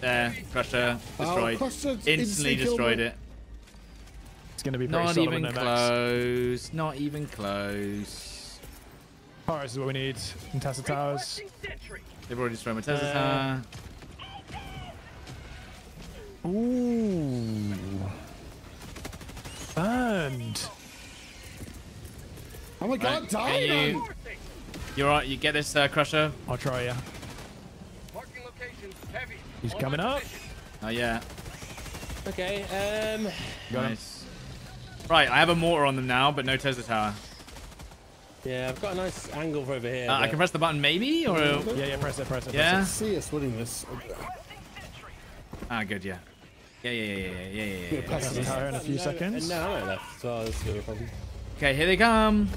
There, crusher destroyed. Oh, instantly destroyed it. It's gonna be pretty solid. Not even close. Not even close. Pirates is what we need. And Tesla towers. They've already destroyed my Tesla tower. Ooh. Burned. Oh my God! Right. Die! You, you're right. You get this, uh, crusher. I'll try, yeah. He's coming up. Oh yeah. Okay. Um. Nice. Right, I have a mortar on them now, but no Tesla tower. Yeah, I've got a nice angle for over here. Uh, I can press the button, maybe, or yeah, yeah, press it, press it. Yeah. Press it. See us winning this. Ah, good, yeah. Yeah, yeah, yeah, yeah, yeah, yeah. yeah. Pass the tower in a few seconds. No, no, left. So that's gonna be a problem. Okay, here they come.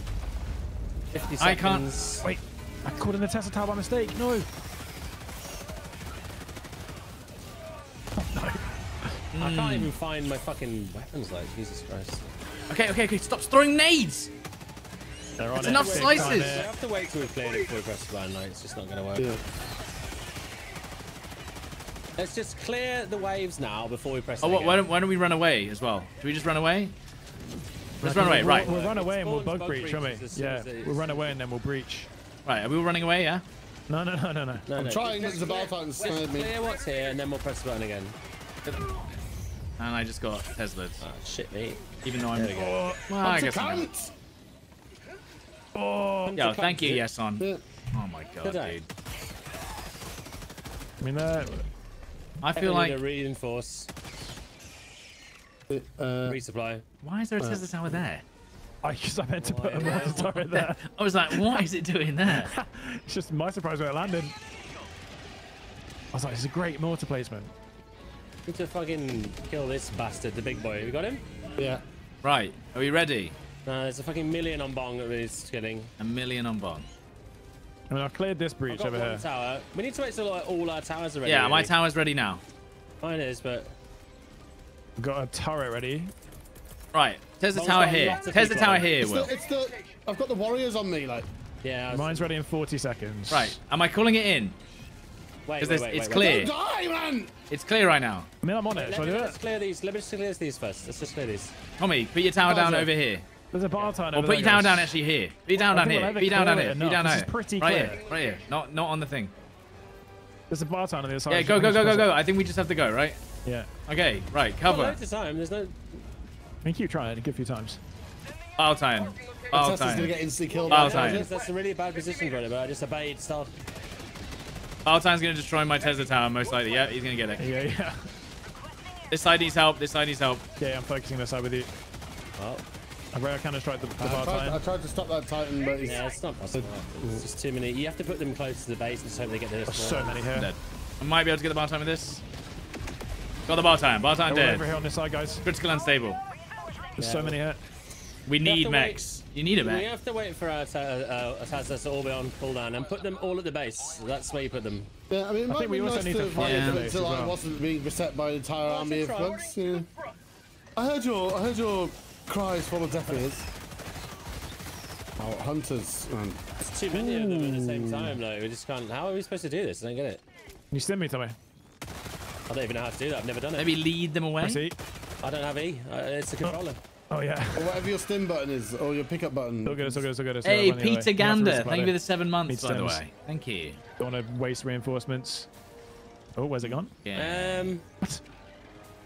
fifty seconds. I can't. Wait, I called in the Tesla tower by mistake. No. I can't even find my fucking weapons, like, Jesus Christ. Okay, okay, okay, stop throwing nades! They're on it. Enough slices! We have to wait till we've played it before we press the button, like, it's just not gonna work. Yeah. Let's just clear the waves now before we press the button. Oh, why don't, why don't we run away as well? Do we just run away? Let's run away, right. We'll run away and we'll bug breach, shall we? Yeah, we'll run away and then we'll breach. Right, are we all running away, yeah? No, no, no, no, no. I'm no. trying, there's a bar button snowed me. Clear what's here and then we'll press the button again. And I just got Teslas. Oh, shit, mate. Even though I'm there we go. Well, I guess I'm Oh, Yo, thank you, yes, on. Oh my God, dude. I mean, uh, I feel like to reinforce. Uh, Resupply. Why is there a Tesla tower there? I guess I meant to put a mortar tower there. I was like, what is it doing there? It's just my surprise where it landed. I was like, it's a great mortar placement. Need to fucking kill this bastard, the big boy. We got him? Yeah. Right. Are we ready? Uh, there's a fucking million on bong that is killing. A million on bong. I mean, I've cleared this breach over here. Tower. We need to wait till like, all our towers are ready. Yeah, really. My tower's ready now. Mine is, but... I've got a turret ready. Right. Tesla tower here. Tesla tower here, Will. It's the, it's the... I've got the warriors on me, like... Yeah. Mine's ready in forty seconds. Right. Am I calling it in? Wait, wait, wait, it's wait, clear. Wait. Die, man! It's clear right now. I mean, I'm on it. Let me just clear these. Let me just clear these first. Let's just clear these. Tommy, put your tower down over here. There's a bar tower. Or put your tower down actually here. Put your tower down here. Put your tower down here. Put your down here. Pretty clear. Right here. Right here. Not, not on the thing. There's a bar tower on the other side. Yeah, go, go, go, go, go. I think we just have to go, right? Yeah. Okay. Right. Cover. Loads of time. There's no. I think you try it a good few times. Bar time. Bar time. Gonna get instantly killed. Bar time. That's a really bad position, brother. But I just obeyed stealth. Baltan's going to destroy my Tesla tower, most likely. Yeah, he's going to get it. Yeah, yeah. This side needs help. This side needs help. Yeah, I'm focusing this side with you. Well, I rare counter strike the, the uh, Baltan. I tried to stop that Titan, but he's... Yeah, it's not possible. It's just too many. You have to put them close to the base and just hope they get there. There's so many here. I might be able to get the Baltan with this. Got the Baltan. Baltan dead. Over here on this side, guys. Critical unstable. There's yeah, so many here. We need we mechs. Wait. You need a mech. We have to wait for our Tazza's uh, orbit on cooldown and put them all at the base. That's where you put them. Yeah, I mean, it I might think be we nice also need to fight yeah. it until well. I wasn't being beset by an entire That's army of thugs. Yeah. I heard your, I heard your cries full of deaf ears. Oh, hunters. Um, There's too many Ooh. of them at the same time, though. We just can't. How are we supposed to do this? I don't get it. Can you send me somewhere? I don't even know how to do that. I've never done it. Maybe lead them away. E. I don't have E. Uh, it's a controller. Oh, oh yeah. Or whatever your stim button is, or your pickup button. So good, so good, so good. So hey, Peter Gander. Thank you for the seven months, by the way. Thank you. Don't want to waste reinforcements. Oh, where's it gone? Yeah. Um. What?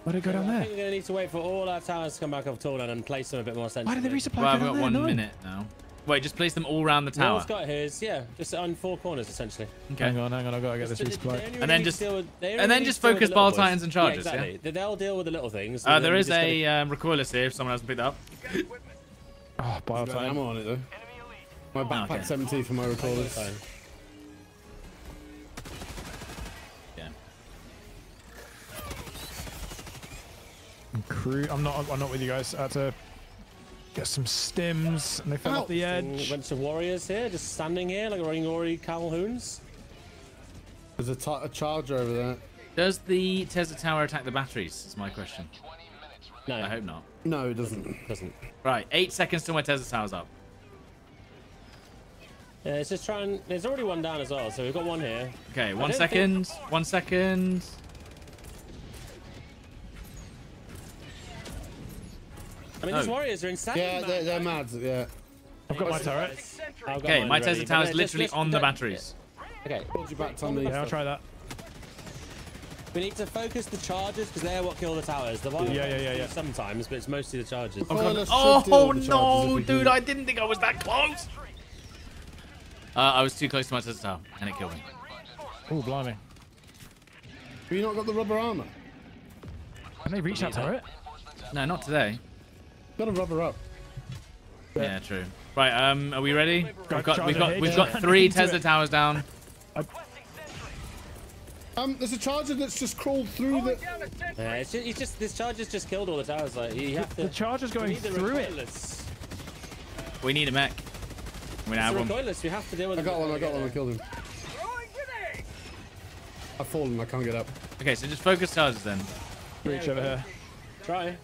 Why'd it go down there? I think we're going to need to wait for all our towers to come back off Torland and place them a bit more centrally. Why did they resupply? Well, I've got one no. minute now. Wait, just place them all around the tower. I've got his, yeah, just on four corners essentially. Okay. Hang on, hang on, I've got to get this resupply. And then just, with, and then just focus the Bile Titans and Chargers. Yeah, exactly. Yeah? They'll deal with the little things. Uh, there is a gonna... um, recoilless here if someone hasn't picked up. Oh, Bile Titan. Ammo on it though. My backpack oh, okay. seventy for my recoilless. Crew, I'm not. I'm not with you guys. I had to get some stims, and they fell Ow. off the edge. Bunch of warriors here, just standing here like running already Calhoun's. There's a, a charger over there. Does the Tezza Tower attack the batteries? Is my question. No, I hope not. No, it doesn't. Doesn't. doesn't. Right, eight seconds to when Tezza Tower's up. Yeah, it's just trying. There's already one down as well, so we've got one here. Okay, one second. Think... One second. I mean, no. these warriors are insane. Yeah, they're, they're mad. Yeah. I've got my turret. Got okay, my Tesla tower is literally just, just, on the batteries. Okay. Hold your back, Tommy. Yeah, I'll try that. We need to focus the charges because they're what kill the towers. The one yeah, yeah, yeah, yeah. Sometimes, but it's mostly the charges. Oh, oh, oh no, dude! I didn't think I was that close. Uh, I was too close to my Tesla tower, and it killed me. Oh, blimey! Have you not got the rubber armor? Can they reach that turret? No, not today. Gotta rubber up. Yeah. yeah, true. Right, um, are we ready? We've got, we've got, we've got three Tesla towers down. Um, there's a charger that's just crawled through the. Yeah, it's just, it's just this charger's just killed all the towers. Like you have to. The charger's going through it. We need a mech. We have one. We have to deal with. I got one. I got one. I killed him. I've fallen. I can't get up. Okay, so just focus charges then. Reach over here. Try.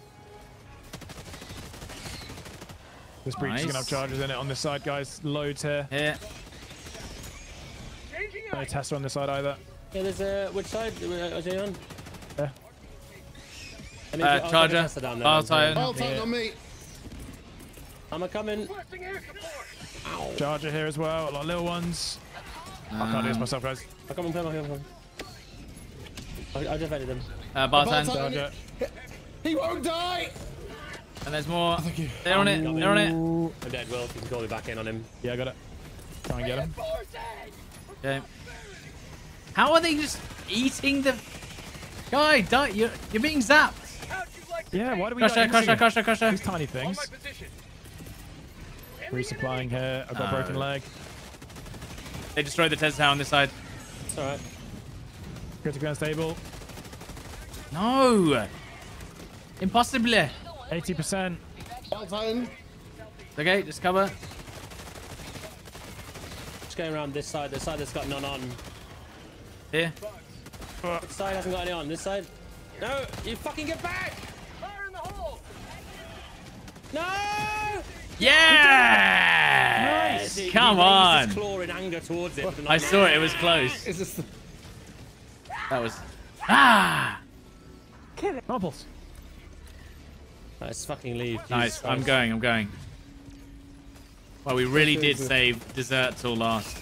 This breach nice. is going to have charges in it on this side, guys. Loads here. Yeah. No Tesla on this side either. Yeah, there's a... Uh, which side are you on? Yeah. I mean, uh, charger. Bile Titan. Bile Titan on me. I'm a-coming. Charger here as well. A lot of little ones. Um, I can't do this myself, guys. I'm coming, I'm coming, I'm coming. I, I defended them. Uh, Bile Titan. Charger. He won't die! And there's more. They're on it. They're on it. I'm dead, Will. You can call me back in on him. Yeah, I got it. Try and get him. Okay. How are they just eating the... Guy, die. You're, you're being zapped. Yeah, why do we... Crush her, crush her, crush her, crush her. These tiny things. Resupplying here. I've got a broken leg. They destroyed the Tesla tower on this side. It's all right. Critically unstable. No. Impossible. eighty percent. Okay, just cover. Just going around this side. This side that's got none on. Here. This side hasn't got any on. This side. No, you fucking get back! Fire in the hole! No! Yeah! Nice! It, Come it, on! His claw in anger towards it, I like, saw it. It was close. Is this the... That was... Ah! Kill it. Bubbles. Let's fucking leave. Nice. I'm going. I'm going. Well, we really did save dessert till last.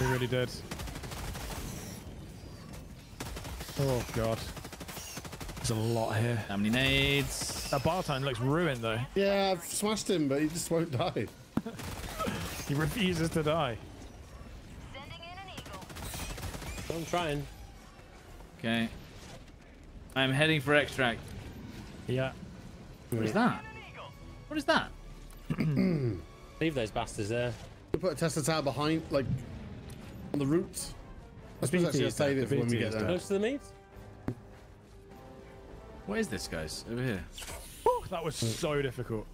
We really did. Oh god. There's a lot here. How many nades? That Bile Titan looks ruined though. Yeah, I've smashed him, but he just won't die. He refuses to die. Sending in an eagle. I'm trying. Okay. I'm heading for extract. Yeah. What is that? What is that? Leave those bastards there. We put a Tesla tower behind, like, on the route. I suppose that's going to save it for when we get there. Close to the meat? What is this, guys? Over here. That was so difficult.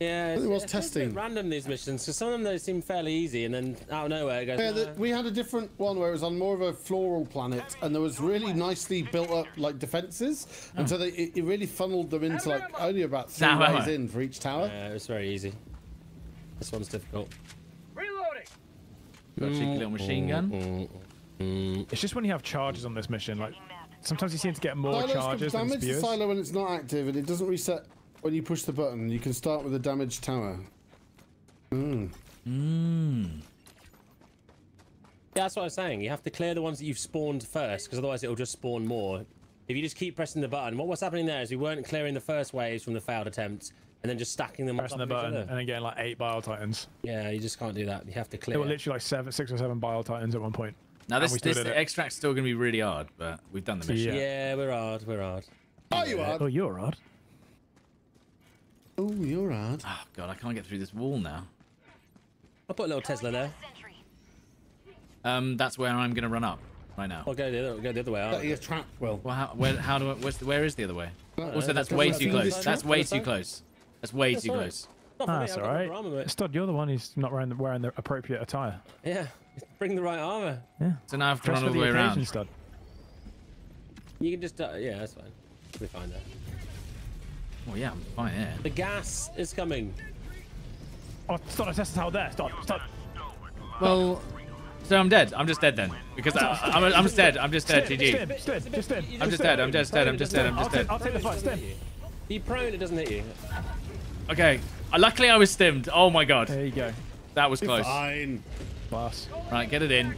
Yeah, it was testing. A bit random, these missions, because some of them they seem fairly easy, and then out of nowhere it goes. Yeah, the, we had a different one where it was on more of a floral planet, and there was really nicely built up like defenses, oh. and so they, it, it really funneled them into like only about three no, ways no. in for each tower. Yeah, it was very easy. This one's difficult. Reloading. Got a cheeky little machine gun. Mm, mm, mm. It's just when you have charges on this mission, like sometimes you seem to get more Silo's charges than damage the silo when it's not active, and it doesn't reset. When you push the button, you can start with a damaged tower. Mm. Mm. Yeah, that's what I was saying. You have to clear the ones that you've spawned first, because otherwise it'll just spawn more. If you just keep pressing the button, what, what's happening there is we weren't clearing the first waves from the failed attempts, and then just stacking them. Pressing the button and then getting like eight Bile Titans. Yeah, you just can't do that. You have to clear. There were literally like seven, six or seven Bile Titans at one point. Now this, this extract's still going to be really hard, but we've done the mission. Yeah, yeah we're hard. We're hard. Oh, you hard? Oh, you're hard. Oh, you're hard. Oh, God, I can't get through this wall now. I'll put a little Tesla there. Um, that's where I'm going to run up right now. I'll go the other, go the other way. That is trapped. Well, well how, where, how do I, where's the, where is the other way? Also, that's way too close. That's way too close. That's way too close. Ah, that's all right. Stod, you're the one who's not wearing the, wearing the appropriate attire. Yeah, bring the right armor. Yeah. So now I have to run all the way around. Stod. You can just, uh, yeah, that's fine. We'll find that. Oh yeah, I'm fine here. Yeah. The gas is coming. Oh, stop! I tested out there. Stop! Stop! Well, so I'm dead. I'm just dead then, because I, I'm I'm just dead. I'm just dead. G G. Just, just dead. I'm just dead. I'm just dead. I'm just dead. I'm just dead. I'll take the fight. Stim. Be prone. It doesn't hit you. Okay. Uh, luckily, I was stimmed. Oh my God. There you go. That was close. Fine. Boss. Right, get it in.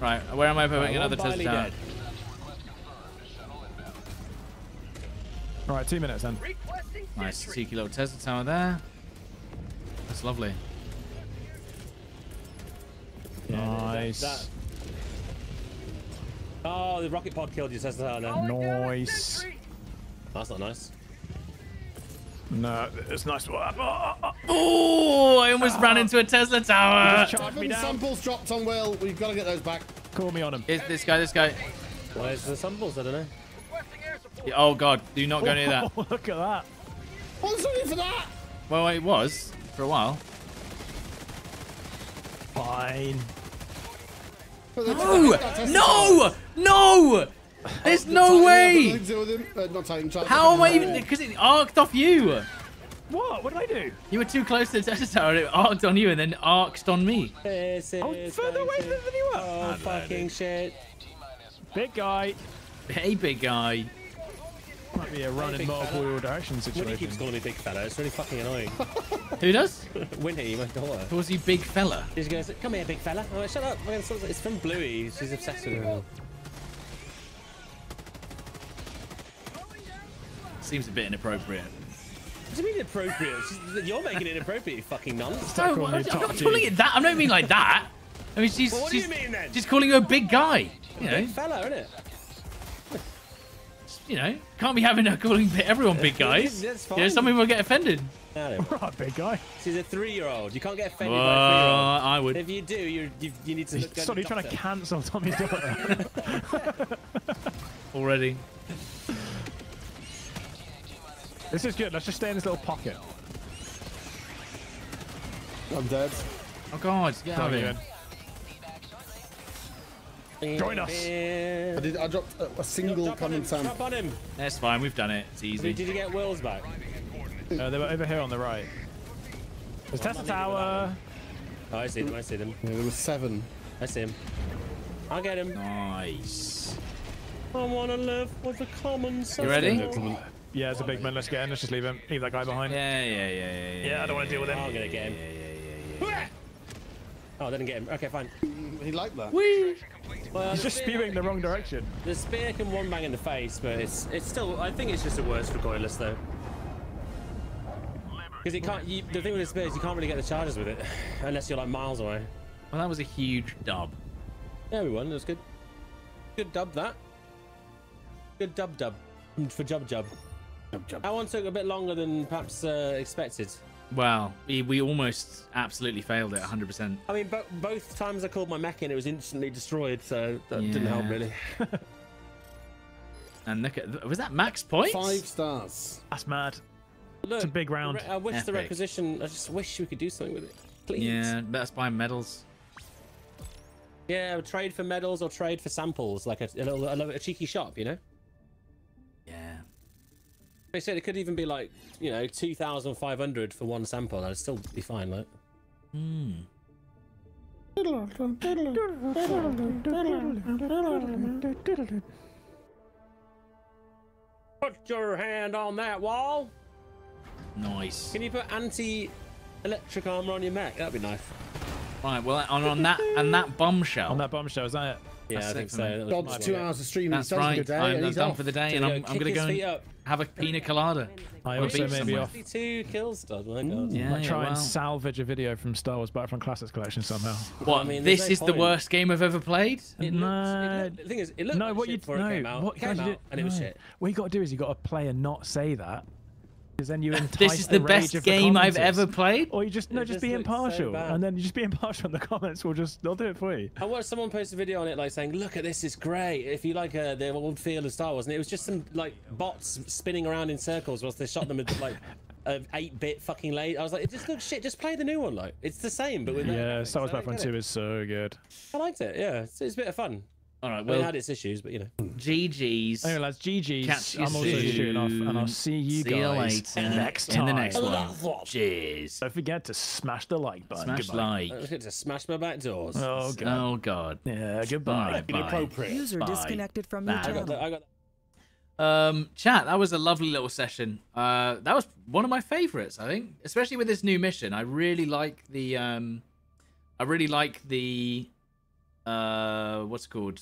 Right, where am I putting another test down? All right, two minutes then. Nice, cheeky little Tesla tower there. That's lovely. Yeah, nice. That, that. Oh, the rocket pod killed your Tesla tower then. Nice. That's not nice. No, it's nice. Oh, I almost ah. ran into a Tesla tower. Seven samples dropped on Will. We've got to get those back. Call me on him. Is this guy, this guy. Where's the samples? I don't know. Oh God! Do not go near that. Oh, look at that. What's looking for that? Well, it was for a while. Fine. No! No! No! There's no way! How am I even? Because it arced off you. What? What did I do? You were too close to the Tesla tower. It arced on you and then arced on me. I was further away than you were. Oh fucking shit! Big guy. Hey, big guy. Might be a run hey, in multiple direction situation. Winnie keeps calling me big fella. It's really fucking annoying. Who does? Winnie, my daughter. Calls you big fella. She goes, "Come here, big fella." I'm like, "Shut up!" It's from Bluey. She's obsessed with her. Seems a bit inappropriate. What do you mean inappropriate? You're making it inappropriate, you fucking nonsense. No, no, I'm not calling it that. I don't mean like that. I mean, she's well, what she's, do you mean, then? She's calling you a big guy. You a know, big fella, isn't it? You know, can't be having her calling everyone big guys. That's fine. You know, some people get offended. Right, big guy. She's a three-year-old. You can't get offended well, by a three-year-old. I would. If you do, you you, you need to look at Sorry, you're trying to cancel Tommy's daughter. Already. This is good. Let's just stay in this little pocket. I'm dead. Oh, God. Get out of here. Join us. I did. I dropped a, a single common sound. Drop on him. That's fine. We've done it. It's easy. Did you get Will's back? No, uh, they were over here on the right. There's Tesla tower. Oh, I see them. I see them. Yeah, there were seven. I see him. I'll get him. Nice. I wanna live with a common sound. You ready? Yeah, it's a big man. Let's get him. Let's just leave him. Leave that guy behind. Yeah, yeah, yeah, yeah. Yeah, yeah I don't want to deal with him. I'm gonna get him. Yeah, yeah, yeah, yeah, yeah. Oh, I didn't get him. Okay, fine. He liked that. Whee! Well, he's just spewing the wrong direction. The spear can one bang in the face, but it's it's still. I think it's just a worse recoilless though. Because it can't. You, the thing with the spear is you can't really get the charges with it, unless you're like miles away. Well, that was a huge dub. Yeah, we won. It was good. Good dub that. Good dub dub for Jub Jub. Jub Jub. That one took a bit longer than perhaps uh, expected. Wow, we, we almost absolutely failed it, one hundred percent. I mean, bo both times I called my mech in, it was instantly destroyed, so that yeah. didn't help really. And look at, was that max points? Five stars. That's mad. Look, it's a big round. I wish Epic. the requisition. I just wish we could do something with it. Please. Yeah, let's buy medals. Yeah, trade for medals or trade for samples, like a, a little a, a cheeky shop, you know. Yeah. They said it could even be like, you know, two thousand five hundred for one sample. I'd still be fine, like. Hmm. Put your hand on that wall. Nice. Can you put anti-electric armor on your mech? That'd be nice. Right. Well, on, on that and that bombshell. On that bombshell, is that it? Yeah, that's I think so. Bob's two idea. hours of streaming. That's right. Good day, I'm, I'm done off. for the day, so and I'm, I'm gonna go and have a pina colada. I also may be off. Two kills, done. My God. Yeah, I try yeah, and wow. salvage a video from Star Wars: Battlefront Classic Collection somehow. What? I mean, this no is point. the worst game I've ever played. It no. Looked, it, the thing is, it looked no, like what shit you, before no, it came out. What came out and it was shit. What you got to do is you got to play and not say that. Then you this is the, the best game the I've ever played, or you just no, it just, just be impartial, so and then you just be impartial in the comments. We'll just they'll do it for you. I watched someone post a video on it, like saying, "Look at this, it's great." If you like uh, the old feel of Star Wars, and it was just some like bots spinning around in circles whilst they shot them with like an eight-bit fucking late. I was like, "It just looks shit. Just play the new one, like it's the same, but with yeah." No Star Wars Battlefront two is so good. I liked it. Yeah, it's, it's a bit of fun. All right, well, it had its issues, but you know. G G's. Anyway, lads, G G's. Catch you I'm also soon. shooting off, and I'll see you see guys you later. next time. In the next one. Cheers. Don't forget to smash the like button. Smash goodbye. like. Don't forget to smash my back doors. Oh god. Oh god. Yeah. Goodbye. Inappropriate. User Bye. disconnected from your channel. I got that, I got that. Um, chat. That was a lovely little session. Uh, that was one of my favourites, I think, especially with this new mission. I really like the. Um, I really like the. Uh, what's it called?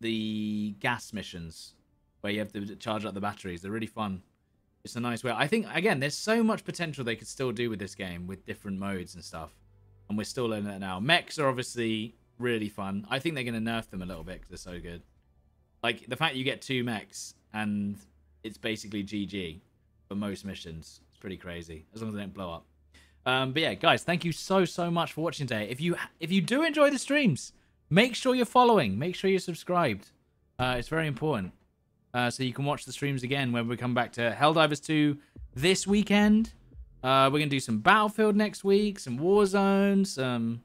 The gas missions, where you have to charge up the batteries. They're really fun. It's a nice way. I think, again, there's so much potential they could still do with this game, with different modes and stuff. And we're still learning that now. Mechs are obviously really fun. I think they're going to nerf them a little bit because they're so good. Like, the fact you get two mechs and it's basically G G for most missions. It's pretty crazy, as long as they don't blow up. Um, but yeah, guys, thank you so, so much for watching today. If you, if you do enjoy the streams, make sure you're following. Make sure you're subscribed. Uh, it's very important. Uh, so you can watch the streams again when we come back to Helldivers two this weekend. Uh, we're going to do some Battlefield next week, some Warzone, some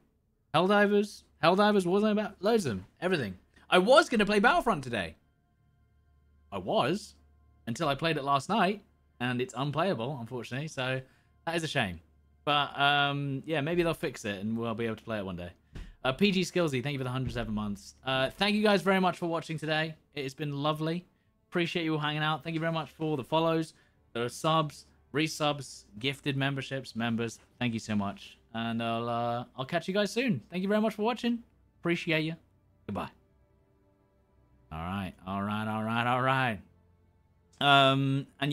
Helldivers. Helldivers, Warzone, loads of them. Everything. I was going to play Battlefront today. I was. Until I played it last night. And it's unplayable, unfortunately. So that is a shame. But um, yeah, maybe they'll fix it and we'll be able to play it one day. Uh, P G Skillsy, thank you for the one hundred seven months. Uh, thank you guys very much for watching today. It has been lovely. Appreciate you all hanging out. Thank you very much for the follows, the subs, resubs, gifted memberships, members. Thank you so much. And I'll, uh, I'll catch you guys soon. Thank you very much for watching. Appreciate you. Goodbye. All right. All right. All right. All right. Um, and yeah.